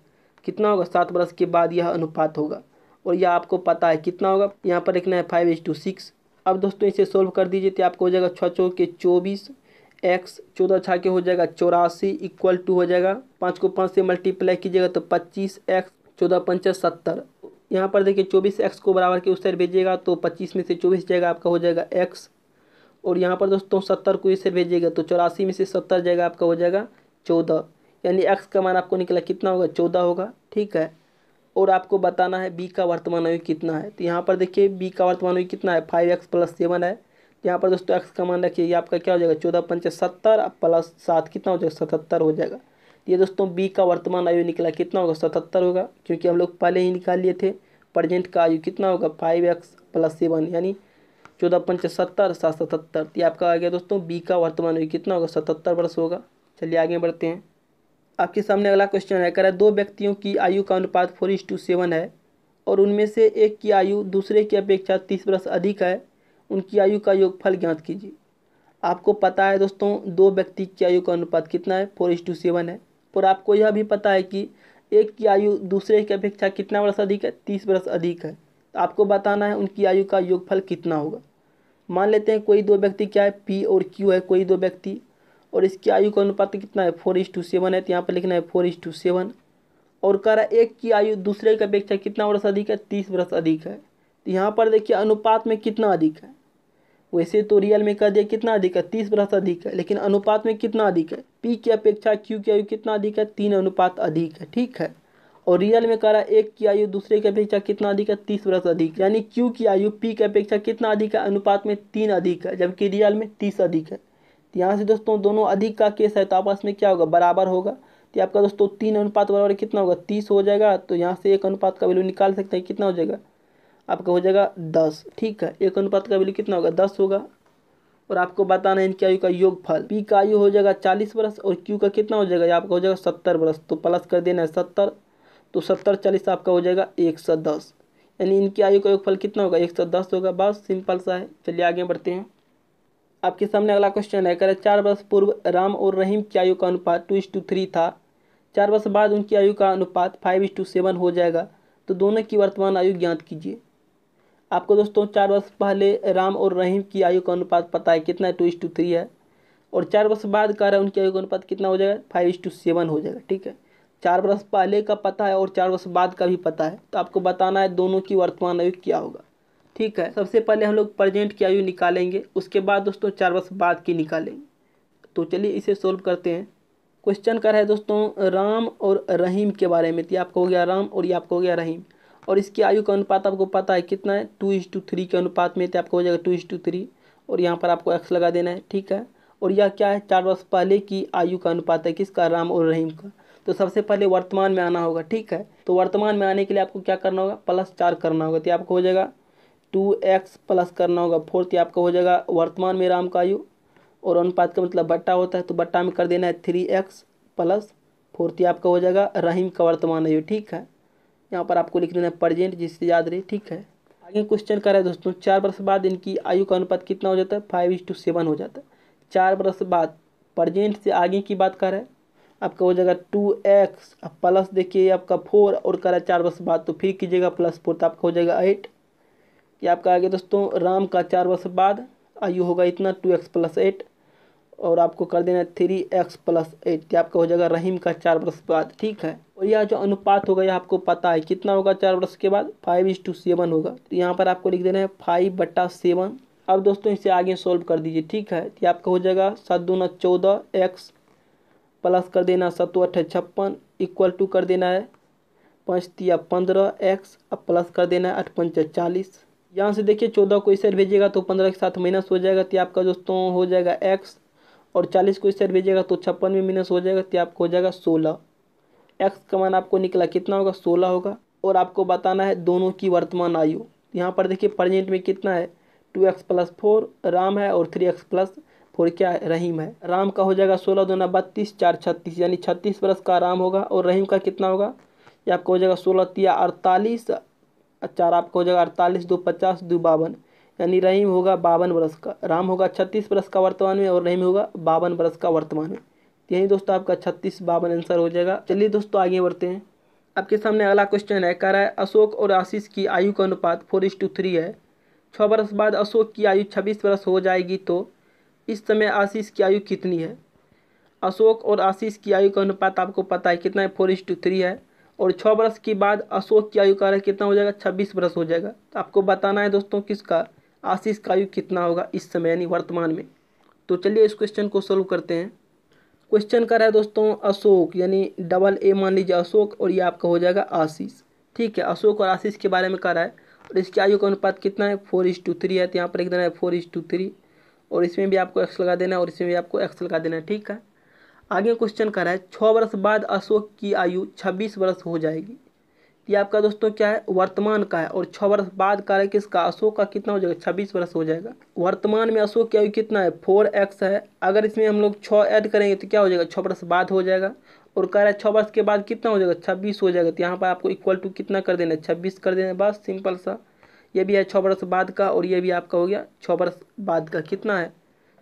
कितना होगा 7 वर्ष के बाद यह अनुपात होगा। और यह आपको पता है कितना होगा, यहाँ पर लिखना है 5:6। अब दोस्तों इसे सोल्व कर दीजिए तो आपको हो जाएगा 6 चौके 24 x 14 के हो जाएगा 84 इक्वल टू हो जाएगा 5 को 5 से मल्टीप्लाई कीजिएगा तो 25x 14 × 5 = 70। यहाँ पर देखिए 24x को बराबर के उस साइड भेजिएगा तो 25 में से 24 जाएगा आपका हो जाएगा x। और यहाँ पर दोस्तों 70 को इस साइड भेजिएगा तो 84 में से 70 जाएगा आपका हो जाएगा 14, यानी x का मान आपको निकला कितना होगा 14 होगा। ठीक है, और आपको बताना है b का वर्तमान आयु कितना है। तो यहाँ पर देखिए b का वर्तमान आयु कितना है 5x + 7 है। यहाँ पर दोस्तों x का मान रखिए, ये आपका क्या हो जाएगा 14 × 5 = 70 + 7 कितना हो जाएगा 77 हो जाएगा। ये दोस्तों b का वर्तमान आयु निकला कितना होगा 77 होगा, क्योंकि हम लोग पहले ही निकाल लिए थे। प्रेजेंट का आयु कितना होगा 5x + 7 यानी 14 × 5 = 777। ये आपका आ गया दोस्तों b का वर्तमान आयु कितना होगा 77 वर्ष होगा। चलिए आगे बढ़ते हैं। आपके सामने अगला क्वेश्चन है, कह रहा है 2 व्यक्तियों की आयु का अनुपात 4:7 है और उनमें से एक की आयु दूसरे की अपेक्षा 30 वर्ष अधिक है, उनकी आयु का योगफल ज्ञात कीजिए। आपको पता है दोस्तों 2 व्यक्ति की आयु का अनुपात कितना है 4:7 है, और आपको यह भी पता है कि एक की आयु दूसरे की अपेक्षा कितना वर्ष अधिक है 30 वर्ष अधिक है। तो आपको बताना है उनकी आयु का योगफल कितना होगा। मान लेते हैं कोई 2 व्यक्ति क्या है पी और क्यू है कोई 2 व्यक्ति, और इसकी आयु का अनुपात कितना है 4:7 है। तो यहाँ पर लिखना है 4:7। और कह रहा है एक की आयु दूसरे की अपेक्षा कितना वर्ष अधिक है 30 वर्ष अधिक है। तो यहाँ पर देखिए अनुपात में कितना अधिक है, वैसे तो रियल में कह दिया कितना अधिक है 30 वर्ष अधिक है, लेकिन अनुपात में कितना अधिक है। पी की अपेक्षा क्यू की आयु कितना अधिक है 3 अनुपात अधिक है। ठीक है, और रियल में कह रहा है एक की आयु दूसरे की अपेक्षा कितना अधिक है 30 वर्ष अधिक, यानी क्यू की आयु पी की अपेक्षा कितना अधिक है अनुपात में 3 अधिक है, जबकि रियल में 30 अधिक है। तो यहाँ से दोस्तों दोनों अधिक का केस है तो आपस में क्या होगा बराबर होगा। तो आपका दोस्तों 3 अनुपात बराबर कितना होगा 30 हो जाएगा। तो यहाँ से 1 अनुपात का वैल्यू निकाल सकते हैं, कितना हो जाएगा आपका हो जाएगा 10। ठीक है, 1 अनुपात का वैल्यू कितना होगा 10 होगा। और आपको बताना है इनकी आयु का योगफल। पी का आयु हो जाएगा 40 वर्ष और क्यू का कितना हो जाएगा आपका हो जाएगा 70 वर्ष, तो प्लस कर देना है 70, तो 70 × 40 आपका हो जाएगा 110, यानी इनकी आयु का योगफल कितना होगा 110 होगा। बस सिंपल सा है। चलिए आगे बढ़ते हैं। आपके सामने अगला क्वेश्चन है, कह रहे 4 वर्ष पूर्व राम और रहीम की आयु का अनुपात 2:3 था, 4 वर्ष बाद उनकी आयु का अनुपात 5:7 हो जाएगा, तो दोनों की वर्तमान आयु ज्ञात कीजिए। आपको दोस्तों 4 वर्ष पहले राम और रहीम की आयु का अनुपात पता है कितना है 2:3 है, और 4 वर्ष बाद कह रहा है उनकी आयु का अनुपात कितना हो जाएगा 5:7 हो जाएगा। ठीक है, 4 वर्ष पहले का पता है और 4 वर्ष बाद का भी पता है, तो आपको बताना है दोनों की वर्तमान आयु क्या होगा। ठीक है, सबसे पहले हम लोग प्रेजेंट की आयु निकालेंगे, उसके बाद दोस्तों 4 वर्ष बाद की निकालेंगे। तो चलिए इसे सोल्व करते हैं। क्वेश्चन कह रहा है दोस्तों राम और रहीम के बारे में, तो आपको हो गया राम और ये आपको हो गया रहीम, और इसकी आयु का अनुपात आपको पता है कितना है 2:3 के अनुपात में, तो आपको हो जाएगा 2:3, और यहाँ पर आपको x लगा देना है। ठीक है, और यह क्या है 4 वर्ष पहले की आयु का अनुपात है किसका राम और रहीम का, तो सबसे पहले वर्तमान में आना होगा। ठीक है, तो वर्तमान में आने के लिए आपको क्या करना होगा +4 करना होगा, तो आपको हो जाएगा 2x प्लस करना होगा 4, तो आपका हो जाएगा वर्तमान में राम का आयु और अनुपात का मतलब बट्टा होता है, तो बट्टा में कर देना है 3x + 4, तो आपका हो जाएगा रहीम का वर्तमान आयु। ठीक है, यहाँ पर आपको लिख देना है प्रेजेंट, जिससे याद रहे। ठीक है, आगे क्वेश्चन कर रहा है दोस्तों 4 वर्ष बाद इनकी आयु का अनुपात कितना हो जाता है 5:7 हो जाता है। 4 वर्ष बाद प्रेजेंट से आगे की बात कर रहा है, आपका हो जाएगा 2x प्लस देखिए आपका 4, और कर रहा है 4 वर्ष बाद तो फिर कीजिएगा +4, तो आपका हो जाएगा 8। ये आपका आ गया दोस्तों राम का 4 वर्ष बाद आयु होगा इतना 2x + 8, और आपको कर देना है 3x + 8, ये आपका हो जाएगा रहीम का 4 वर्ष बाद। ठीक है, और यह जो अनुपात होगा यह आपको पता है कितना होगा 4 वर्ष के बाद 5:7 होगा, तो यहाँ पर आपको लिख देना है 5/7। अब दोस्तों इसे आगे सॉल्व कर दीजिए। ठीक है, तो आपका हो जाएगा 7×2 = 14 एक्स प्लस कर देना 7×8 = 56 इक्वल टू कर देना है 5×3 = 15 एक्स प्लस कर देना है 8×5 = 40। यहाँ से देखिए 14 को इस साइड भेजिएगा तो 15 के साथ माइनस हो जाएगा, तो आपका दोस्तों हो जाएगा x, और 40 को इस साइड भेजिएगा तो 56 में माइनस हो जाएगा, तो आपको हो जाएगा 16। x का मान आपको निकला कितना होगा 16 होगा। और आपको बताना है दोनों की वर्तमान आयु। यहाँ पर देखिए प्रेजेंट में कितना है 2x + 4 राम है और 3x + 4 क्या है रहीम है। राम का हो जाएगा 16×2 = 32, 4×36 यानी 36 वर्ष का राम होगा, और रहीम का कितना होगा ये आपको हो जाएगा 16×3 = 48 चार आपका हो जाएगा 48, 2 50, 2 52, यानी रहीम होगा 52 बरस का, राम होगा 36 बरस का वर्तमान में और रहीम होगा 52 बरस का वर्तमान में। यही दोस्तों आपका 36, 52 आंसर हो जाएगा। चलिए दोस्तों आगे बढ़ते हैं। आपके सामने अगला क्वेश्चन है, कह रहा है अशोक और आशीष की आयु का अनुपात 4:3 है। 6 वर्ष बाद अशोक की आयु 26 वर्ष हो जाएगी तो इस समय आशीष की आयु कितनी है। अशोक और आशीष की आयु का अनुपात आपको पता है कितना है, 4:3 है। और 6 वर्ष के बाद अशोक की आयु का रहा कितना हो जाएगा, 26 वर्ष हो जाएगा। तो आपको बताना है दोस्तों किसका, आशीष का आयु कितना होगा इस समय यानी वर्तमान में। तो चलिए इस क्वेश्चन को सोल्व करते हैं। क्वेश्चन का रहा है दोस्तों अशोक यानी AA मान लीजिए अशोक और ये आपका हो जाएगा आशीष, ठीक है। अशोक और आशीष के बारे में कह रहा है और इसकी आयु का अनुपात कितना है, 4:3 है। तो यहाँ पर एक देना है 4:3 और इसमें भी आपको x लगा देना है और इसमें भी आपको x लगा देना है, ठीक है। आगे क्वेश्चन कर रहा है 6 वर्ष बाद अशोक की आयु 26 वर्ष हो जाएगी। ये आपका दोस्तों क्या है, वर्तमान का है। और 6 वर्ष बाद का है किसका, अशोक का, कितना हो जाएगा 26 वर्ष हो जाएगा। वर्तमान में अशोक की आयु कितना है, 4x है। अगर इसमें हम लोग 6 ऐड करेंगे तो क्या हो जाएगा, 6 वर्ष बाद हो जाएगा। और कह रहा है 6 वर्ष के बाद कितना हो जाएगा, 26 हो जाएगा। तो यहाँ पर आपको इक्वल टू कितना कर देना है, 26 कर देना है, बस सिंपल सा। ये भी है 6 वर्ष बाद का और ये भी आपका हो गया 6 वर्ष बाद का, कितना है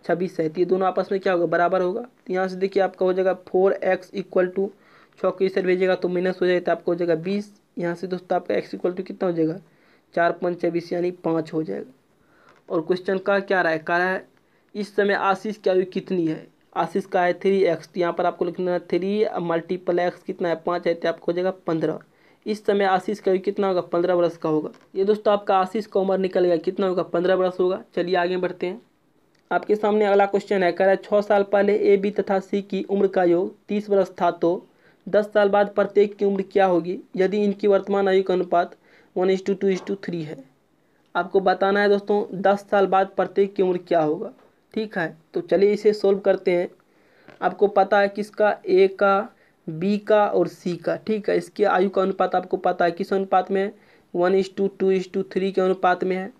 26 है। तो ये दोनों आपस में क्या होगा, बराबर होगा। तो यहाँ से देखिए आपका हो जाएगा 4x इक्वल टू 6 को इसे भेजिएगा तो माइनस हो जाएगा, तो आपका हो जाएगा 20। यहाँ से दोस्तों आपका x इक्वल टू कितना हो जाएगा, 4 × 5 = 20 यानी 5 हो जाएगा। और क्वेश्चन का क्या रहा है, कह रहा है इस समय आशीष की आयु कितनी है। आशीष का है 3x। तो यहाँ पर आपको लिखना है 3 × x कितना है, 5 है। तो आपको हो जाएगा 15। इस समय आशीष का आयु कितना होगा, 15 वर्ष का होगा। ये दोस्तों आपका आशीष का उम्र निकल गया, कितना होगा, 15 वर्ष होगा। चलिए आगे बढ़ते हैं। आपके सामने अगला क्वेश्चन है, कह रहा है 6 साल पहले AB तथा C की उम्र का योग 30 वर्ष था तो 10 साल बाद प्रत्येक की उम्र क्या होगी यदि इनकी वर्तमान आयु का अनुपात 1:2:3 है। आपको बताना है दोस्तों 10 साल बाद प्रत्येक की उम्र क्या होगा, ठीक है। तो चलिए इसे सोल्व करते हैं। आपको पता है किसका, A का, B का और C का, ठीक है। इसकी आयु का अनुपात आपको पता है किस अनुपात में, 1:2:3 के अनुपात में है।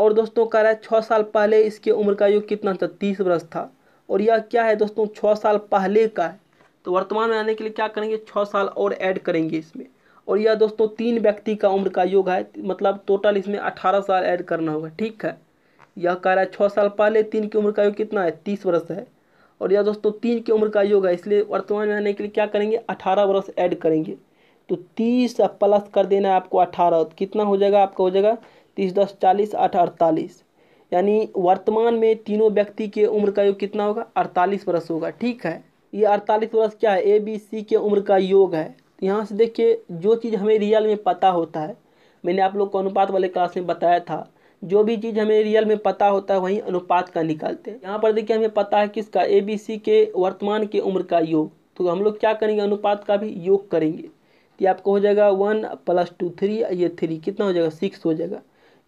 और दोस्तों कह रहा है 6 साल पहले इसकी उम्र का योग कितना था, 30 वर्ष था। और यह क्या है दोस्तों, 6 साल पहले का है। तो वर्तमान में आने के लिए क्या करेंगे, 6 साल और ऐड करेंगे इसमें। और यह दोस्तों 3 व्यक्ति का उम्र का योग है, मतलब टोटल इसमें 18 साल ऐड करना होगा, ठीक है। यह कह रहा है 6 साल पहले 3 की उम्र का योग कितना है, 30 वर्ष है। और यह दोस्तों 3 की उम्र का योग है, इसलिए वर्तमान में आने के लिए क्या करेंगे, 18 वर्ष ऐड करेंगे। तो 30 प्लस कर देना है आपको 18, कितना हो जाएगा, आपका हो जाएगा 30, 10, 40, 8, 48। यानी वर्तमान में तीनों व्यक्ति के उम्र का योग कितना होगा, 48 वर्ष होगा, ठीक है। ये 48 वर्ष क्या है, ABC के उम्र का योग है। तो यहाँ से देखिए जो चीज़ हमें रियल में पता होता है, मैंने आप लोग को अनुपात वाले क्लास में बताया था, जो भी चीज़ हमें रियल में पता होता है वहीं अनुपात का निकालते हैं। यहाँ पर देखिए हमें पता है किसका, ABC के वर्तमान के उम्र का योग। तो हम लोग क्या करेंगे, अनुपात का भी योग करेंगे। तो आपको हो जाएगा 1 + 2 3, ये 3 कितना हो जाएगा, 6 हो जाएगा।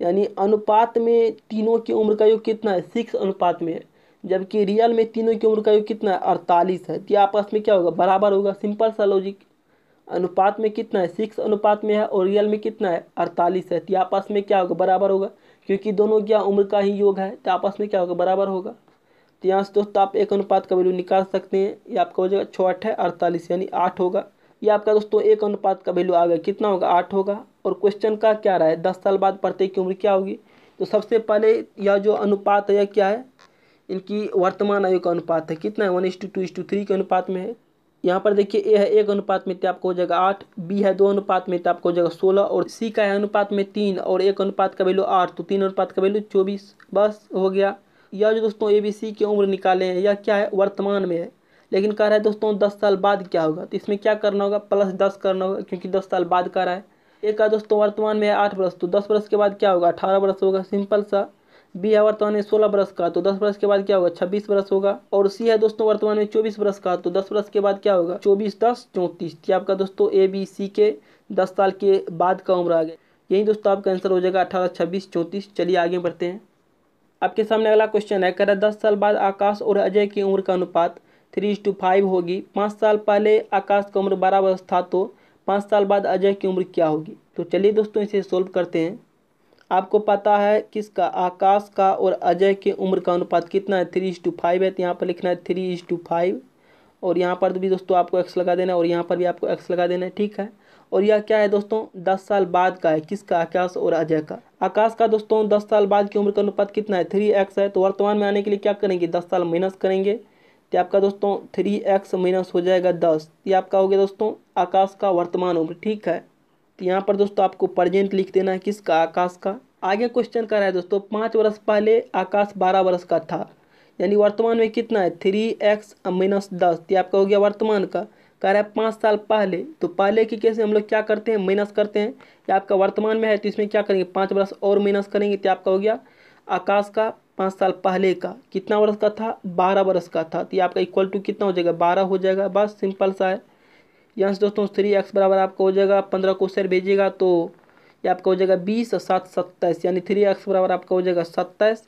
यानी अनुपात में तीनों की उम्र का योग कितना है, 6 अनुपात में है, जबकि रियल में तीनों की उम्र का योग कितना है, 48 है। तो आपस में क्या होगा, बराबर होगा, सिंपल सा लॉजिक। अनुपात में कितना है, 6 अनुपात में है और रियल में कितना है, 48 है। तो आपस में क्या होगा, बराबर होगा, क्योंकि दोनों क्या उम्र का ही योग है। तो आपस में क्या होगा, बराबर होगा। तो यहाँ से दोस्तों आप 1 अनुपात का वैल्यू निकाल सकते हैं। ये आपका हो जाएगा 6×8 = 48 यानी 8 होगा। ये आपका दोस्तों 1 अनुपात का वैल्यू आ गया, कितना होगा, 8 होगा। और क्वेश्चन का क्या रहा है, 10 साल बाद प्रत्येक की उम्र क्या होगी। तो सबसे पहले यह जो अनुपात है यह क्या है, इनकी वर्तमान आयु का अनुपात है, कितना है, 1:2:3 के अनुपात में है। यहाँ पर देखिए ए है 1 अनुपात में, तो आपको हो जाएगा 8। बी है 2 अनुपात में, तो आपको हो जाएगा 16। और सी का है अनुपात में 3 और 1 अनुपात का वैल्यू 8, तो 3 अनुपात का वैल्यू 24, बस हो गया। यह जो दोस्तों ABC की उम्र निकाले हैं यह क्या है, वर्तमान में है। लेकिन कह रहा है दोस्तों 10 साल बाद क्या होगा, तो इसमें क्या करना होगा, +10 करना होगा, क्योंकि 10 साल बाद कह रहा है। एक है दोस्तों वर्तमान में है 8 वर्ष, तो 10 वर्ष के बाद क्या होगा, 18 वर्ष होगा, सिंपल सा। बी है वर्तमान में 16 वर्ष का, तो 10 वर्ष के बाद क्या होगा, 26 वर्ष होगा। और सी है दोस्तों वर्तमान में 24 वर्ष का, तो 10 वर्ष के बाद क्या होगा, 24, 10, 34। ये आपका दोस्तों ABC के 10 साल के बाद का उम्र आ गया। यही दोस्तों आपका आंसर हो जाएगा 18, 26, 34। चलिए आगे बढ़ते हैं। आपके सामने अगला क्वेश्चन है, कह रहा है 10 साल बाद आकाश और अजय की उम्र का अनुपात 3:5 होगी। 5 साल पहले आकाश की उम्र 12 वर्ष था तो 5 साल बाद अजय की उम्र क्या होगी। तो चलिए दोस्तों इसे सोल्व करते हैं। आपको पता है किसका, आकाश का और अजय की उम्र का अनुपात कितना है, 3:5 है। तो यहाँ पर लिखना है 3:5 और यहाँ पर भी दोस्तों आपको x लगा देना है और यहाँ पर भी आपको x लगा देना है, ठीक है। और यह क्या है दोस्तों 10 साल बाद का है। किसका? आकाश और अजय का। आकाश का दोस्तों 10 साल बाद की उम्र का अनुपात कितना है 3x है। तो वर्तमान में आने के लिए क्या करेंगे 10 साल माइनस करेंगे तो आपका दोस्तों 3x माइनस हो जाएगा 10। ये आपका हो गया दोस्तों आकाश का वर्तमान उम्र। ठीक है तो यहाँ पर दोस्तों आपको प्रेजेंट लिख देना है किसका आकाश का। आगे क्वेश्चन कर रहा है दोस्तों 5 वर्ष पहले आकाश 12 वर्ष का था यानी वर्तमान में कितना है 3x माइनस 10। ये आपका हो गया वर्तमान का। कह रहा है 5 साल पहले तो पहले की कैसे हम लोग क्या करते हैं माइनस करते हैं। ये आपका वर्तमान में है तो इसमें क्या करेंगे 5 वर्ष और माइनस करेंगे तो आपका हो गया आकाश का 5 साल पहले का कितना वर्ष का था 12 वर्ष का था। तो ये आपका इक्वल टू कितना हो जाएगा 12 हो जाएगा। बस सिंपल सा है। यहाँ से दोस्तों 3x बराबर आपका हो जाएगा 15 क्वेश्चन भेजिएगा तो ये आपका हो जाएगा 20 और 7 27 यानी 3x बराबर आपका हो जाएगा 27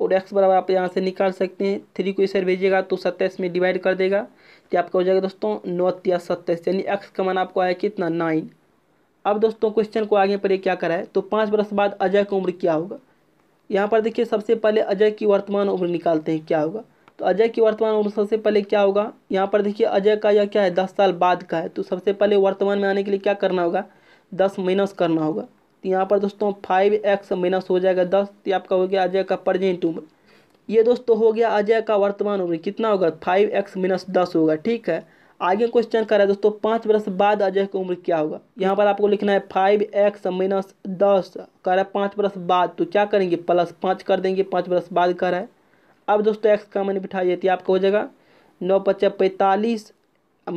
और x बराबर आप यहाँ से निकाल सकते हैं 3 को इसे भेजिएगा तो 27 में डिवाइड कर देगा तो आपका हो जाएगा दोस्तों 9 या 27 यानी x का मान आपको आया कितना 9। अब दोस्तों क्वेश्चन को आगे पर ये क्या करा है तो 5 वर्ष बाद अजय की उम्र क्या होगा। यहाँ पर देखिए सबसे पहले अजय की वर्तमान उम्र निकालते हैं क्या होगा। तो अजय की वर्तमान उम्र सबसे पहले क्या होगा यहाँ पर देखिए अजय का यह क्या है 10 साल बाद का है तो सबसे पहले वर्तमान में आने के लिए क्या करना होगा 10 माइनस करना होगा। तो यहाँ पर दोस्तों 5x माइनस हो जाएगा 10। तो आपका हो गया अजय का प्रेजेंट उम्र। ये दोस्तों हो गया अजय का वर्तमान उम्र कितना होगा 5x माइनस 10 होगा। ठीक है आगे क्वेश्चन कर रहा है दोस्तों 5 वर्ष बाद अजय की उम्र क्या होगा। यहाँ पर आपको लिखना है 5x माइनस 10 कर है 5 वर्ष बाद तो क्या करेंगे प्लस 5 कर देंगे 5 वर्ष बाद कर है। अब दोस्तों x का मान बिठाइए तो आपका हो जाएगा 9 × 5 = 45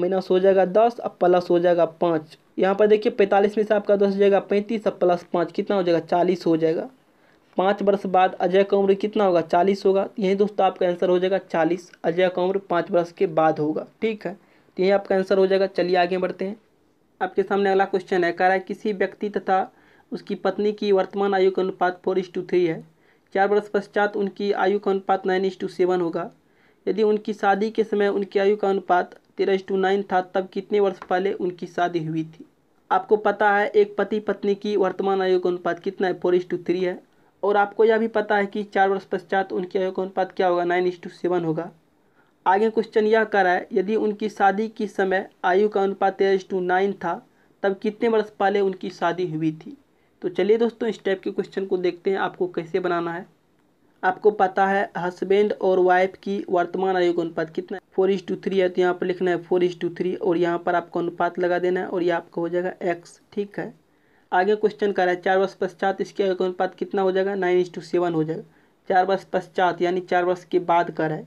माइनस हो जाएगा 10 अब प्लस हो जाएगा 5। यहाँ पर देखिए 45 में से आपका 10 हो जाएगा 35 अब प्लस 5 कितना हो जाएगा 40 हो जाएगा। 5 वर्ष बाद अजय का उम्र कितना होगा 40 होगा। यही दोस्तों आपका आंसर हो जाएगा 40। अजय का उम्र 5 वर्ष के बाद होगा। ठीक है तो यही आपका आंसर हो जाएगा। चलिए आगे बढ़ते हैं। आपके सामने अगला क्वेश्चन है। कह रहा है किसी व्यक्ति तथा उसकी पत्नी की वर्तमान आयु का अनुपात 4:3 है। 4 वर्ष पश्चात उनकी आयु का अनुपात 9:7 होगा। यदि उनकी शादी के समय उनकी आयु का अनुपात 13:9 था तब कितने वर्ष पहले उनकी शादी हुई थी। आपको पता है एक पति पत्नी की वर्तमान आयु का अनुपात कितना है 4:3 है और आपको यह भी पता है कि 4 वर्ष पश्चात उनकी आयु का अनुपात क्या होगा 9:7 होगा। आगे क्वेश्चन यह कह रहा है यदि उनकी शादी के समय आयु का अनुपात 13:9 था तब कितने वर्ष पहले उनकी शादी हुई थी। तो चलिए दोस्तों इस टाइप के क्वेश्चन को देखते हैं आपको कैसे बनाना है। आपको पता है हस्बैंड और वाइफ की वर्तमान आयु का अनुपात कितना है 4:3 है तो यहाँ पर लिखना है 4:3 और यहाँ पर आपको अनुपात लगा देना है और ये आपका हो जाएगा x। ठीक है आगे क्वेश्चन कर रहा है 4 वर्ष पश्चात इसके आयु का अनुपात कितना हो जाएगा 9:7 हो जाएगा। 4 वर्ष पश्चात यानी 4 वर्ष के बाद कर है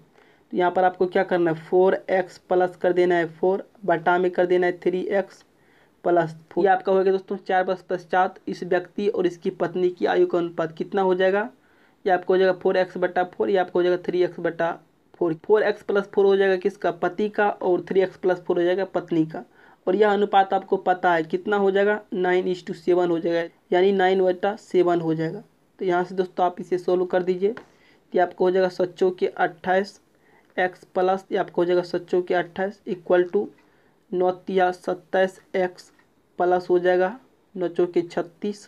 तो यहाँ पर आपको क्या करना है 4x प्लस कर देना है 4 बटा में कर देना है 3x प्लस। ये आपका हो गया दोस्तों 4 वर्ष पश्चात इस व्यक्ति और इसकी पत्नी की आयु का अनुपात कितना हो जाएगा। ये आपको हो जाएगा 4x बटा 4 या आपको हो जाएगा 3x बटा 4। 4x प्लस 4 हो जाएगा किसका पति का और 3x प्लस 4 हो जाएगा पत्नी का और यह अनुपात आपको पता है कितना हो जाएगा 9:7 हो जाएगा यानी 9/7 हो जाएगा। तो यहाँ से दोस्तों आप इसे सोल्व कर दीजिए तो आपको हो जाएगा 7 के 28x प्लस ये आपको हो जाएगा 7 के 28 इक्वल टू 9 या 27x प्लस हो जाएगा 9 के 36।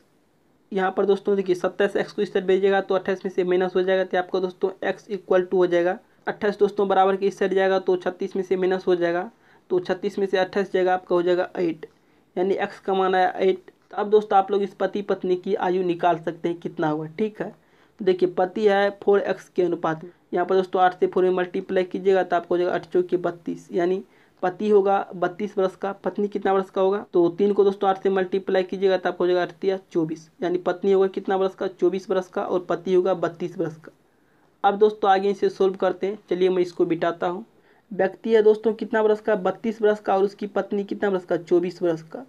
यहाँ पर दोस्तों देखिए 27x को इस साइड भेजिएगा तो 28 में से माइनस हो जाएगा तो आपको दोस्तों x इक्वल टू हो जाएगा 28 दोस्तों बराबर के इस साइड जाएगा तो 36 में से माइनस हो जाएगा तो 36 में से 28 जाएगा आपका हो जाएगा 8 यानी x का मान आया 8। तो अब दोस्तों आप लोग इस पति पत्नी की आयु निकाल सकते हैं कितना होगा। ठीक है तो देखिए पति है 4x के अनुपात में यहाँ पर दोस्तों 8 से 4 में मल्टीप्लाई कीजिएगा तो आपको हो जाएगा 8 के 32 यानी पति होगा 32 वर्ष का। पत्नी कितना वर्ष का होगा तो 3 को दोस्तों 8 से मल्टीप्लाई कीजिएगा तो आपको हो जाएगा 8 या 24 यानी पत्नी होगा कितना वर्ष का 24 वर्ष का और पति होगा 32 वर्ष का। अब दोस्तों आगे इसे सोल्व करते हैं। चलिए मैं इसको बिटाता हूँ। व्यक्ति है दोस्तों कितना वर्ष का 32 वर्ष का और उसकी पत्नी कितना वर्ष का 24 वर्ष का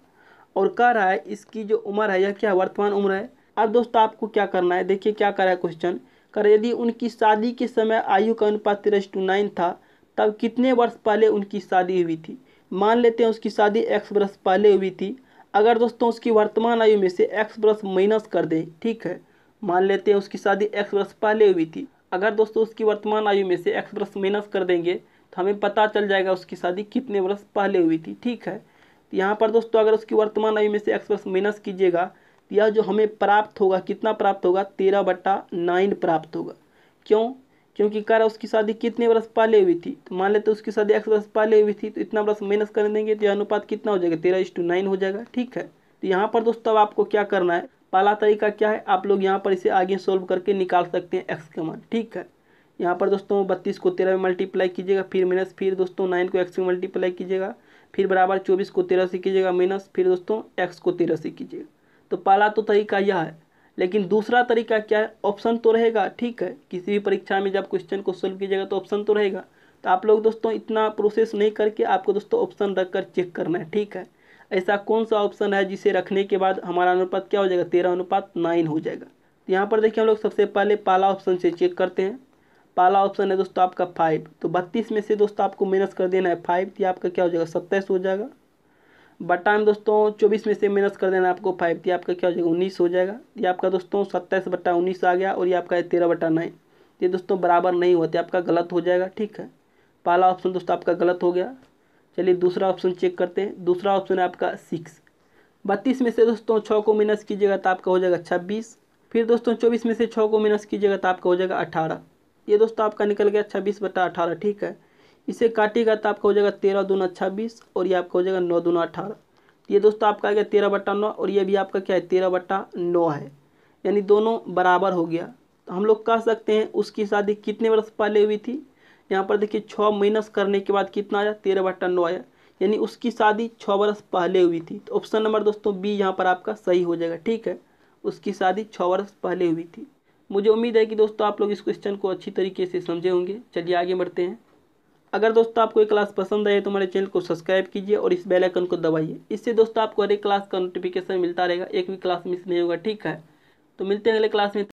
और कह रहा है इसकी जो उम्र है यह क्या वर्तमान उम्र है। अब दोस्तों आपको क्या करना है देखिए क्या कह रहा है क्वेश्चन कर यदि उनकी शादी के समय आयु का अनुपात 13:9 था तब कितने वर्ष पहले उनकी शादी हुई थी। मान लेते हैं उसकी शादी x वर्ष पहले हुई थी। अगर दोस्तों उसकी वर्तमान आयु में से x वर्ष माइनस कर दें। ठीक है मान लेते हैं उसकी शादी x वर्ष पहले हुई थी। अगर दोस्तों उसकी वर्तमान आयु में से x वर्ष माइनस कर देंगे तो हमें पता चल जाएगा उसकी शादी कितने वर्ष पहले हुई थी। ठीक है तो यहाँ पर दोस्तों अगर उसकी वर्तमान आयु में से x वर्ष माइनस कीजिएगा तो यह जो हमें प्राप्त होगा कितना प्राप्त होगा 13/9 प्राप्त होगा। क्यों क्योंकि कारा उसकी शादी कितने वर्ष पहले हुई थी, तो मान लेते उसकी शादी 100 वर्ष पहले हुई थी, तो इतना वर्ष माइनस कर देंगे तो यह अनुपात कितना हो जाएगा, 13:9 हो जाएगा। ठीक है, तो यहाँ पर दोस्तों अब आपको क्या करना है, पहला तरीका क्या है, आप लोग यहाँ पर इसे आगे सोल्व करके निकाल सकते हैं x का मान। ठीक है, यहाँ पर दोस्तों 32 को 13 में मल्टीप्लाई कीजिएगा, फिर माइनस, फिर दोस्तों 9 को x में मल्टीप्लाई कीजिएगा, फिर बराबर 24 को 13 से कीजिएगा माइनस, फिर दोस्तों x को 13 से कीजिएगा। तो पहला तो तरीका यह है, लेकिन दूसरा तरीका क्या है, ऑप्शन तो रहेगा। ठीक है, किसी भी परीक्षा में जब क्वेश्चन को सोल्व कीजिएगा तो ऑप्शन तो रहेगा, तो आप लोग दोस्तों इतना प्रोसेस नहीं करके आपको दोस्तों ऑप्शन रख कर चेक करना है। ठीक है, ऐसा कौन सा ऑप्शन है जिसे रखने के बाद हमारा अनुपात क्या हो जाएगा, 13:9 हो जाएगा। तो यहाँ पर देखिए हम लोग सबसे पहले पहला ऑप्शन से चेक करते हैं। पहला ऑप्शन है दोस्तों आपका 5, तो 32 में से दोस्तों आपको माइनस कर देना है 5, तो आपका क्या हो जाएगा 27 हो जाएगा। बटा में दोस्तों 24 में से माइनस कर देना आपको 5, तो आपका क्या हो जाएगा 19 हो जाएगा। ये आपका दोस्तों 27/19 आ गया और ये आपका 13/9, ये दोस्तों बराबर नहीं होते, आपका गलत हो जाएगा। ठीक है, पहला ऑप्शन दोस्तों आपका गलत हो गया। चलिए दूसरा ऑप्शन चेक करते हैं। दूसरा ऑप्शन है आपका 6, 32 में से दोस्तों 6 को माइनस कीजिएगा तो आपका हो जाएगा 26, फिर दोस्तों 24 में से 6 को माइनस कीजिएगा तो आपका हो जाएगा 18, ये दोस्तों आपका निकल गया 26/18। ठीक है, इसे काटिएगा तो आपका हो जाएगा 13 दूना 26 और ये आपका हो जाएगा 9 दूना 18, ये दोस्तों आपका आ गया 13/9 और ये भी आपका क्या है 13/9 है, यानी दोनों बराबर हो गया। तो हम लोग कह सकते हैं उसकी शादी कितने वर्ष पहले हुई थी, यहाँ पर देखिए 6 माइनस करने के बाद कितना आया, 13/9 आया, यानी उसकी शादी 6 वर्ष पहले हुई थी। तो ऑप्शन नंबर दोस्तों बी यहाँ पर आपका सही हो जाएगा। ठीक है, उसकी शादी 6 वर्ष पहले हुई थी। मुझे उम्मीद है कि दोस्तों आप लोग इस क्वेश्चन को अच्छी तरीके से समझे होंगे। चलिए आगे बढ़ते हैं। अगर दोस्तों आपको ये क्लास पसंद आए तो हमारे चैनल को सब्सक्राइब कीजिए और इस बेल आइकन को दबाइए, इससे दोस्तों आपको हर एक क्लास का नोटिफिकेशन मिलता रहेगा, एक भी क्लास मिस नहीं होगा। ठीक है, तो मिलते हैं अगले क्लास में।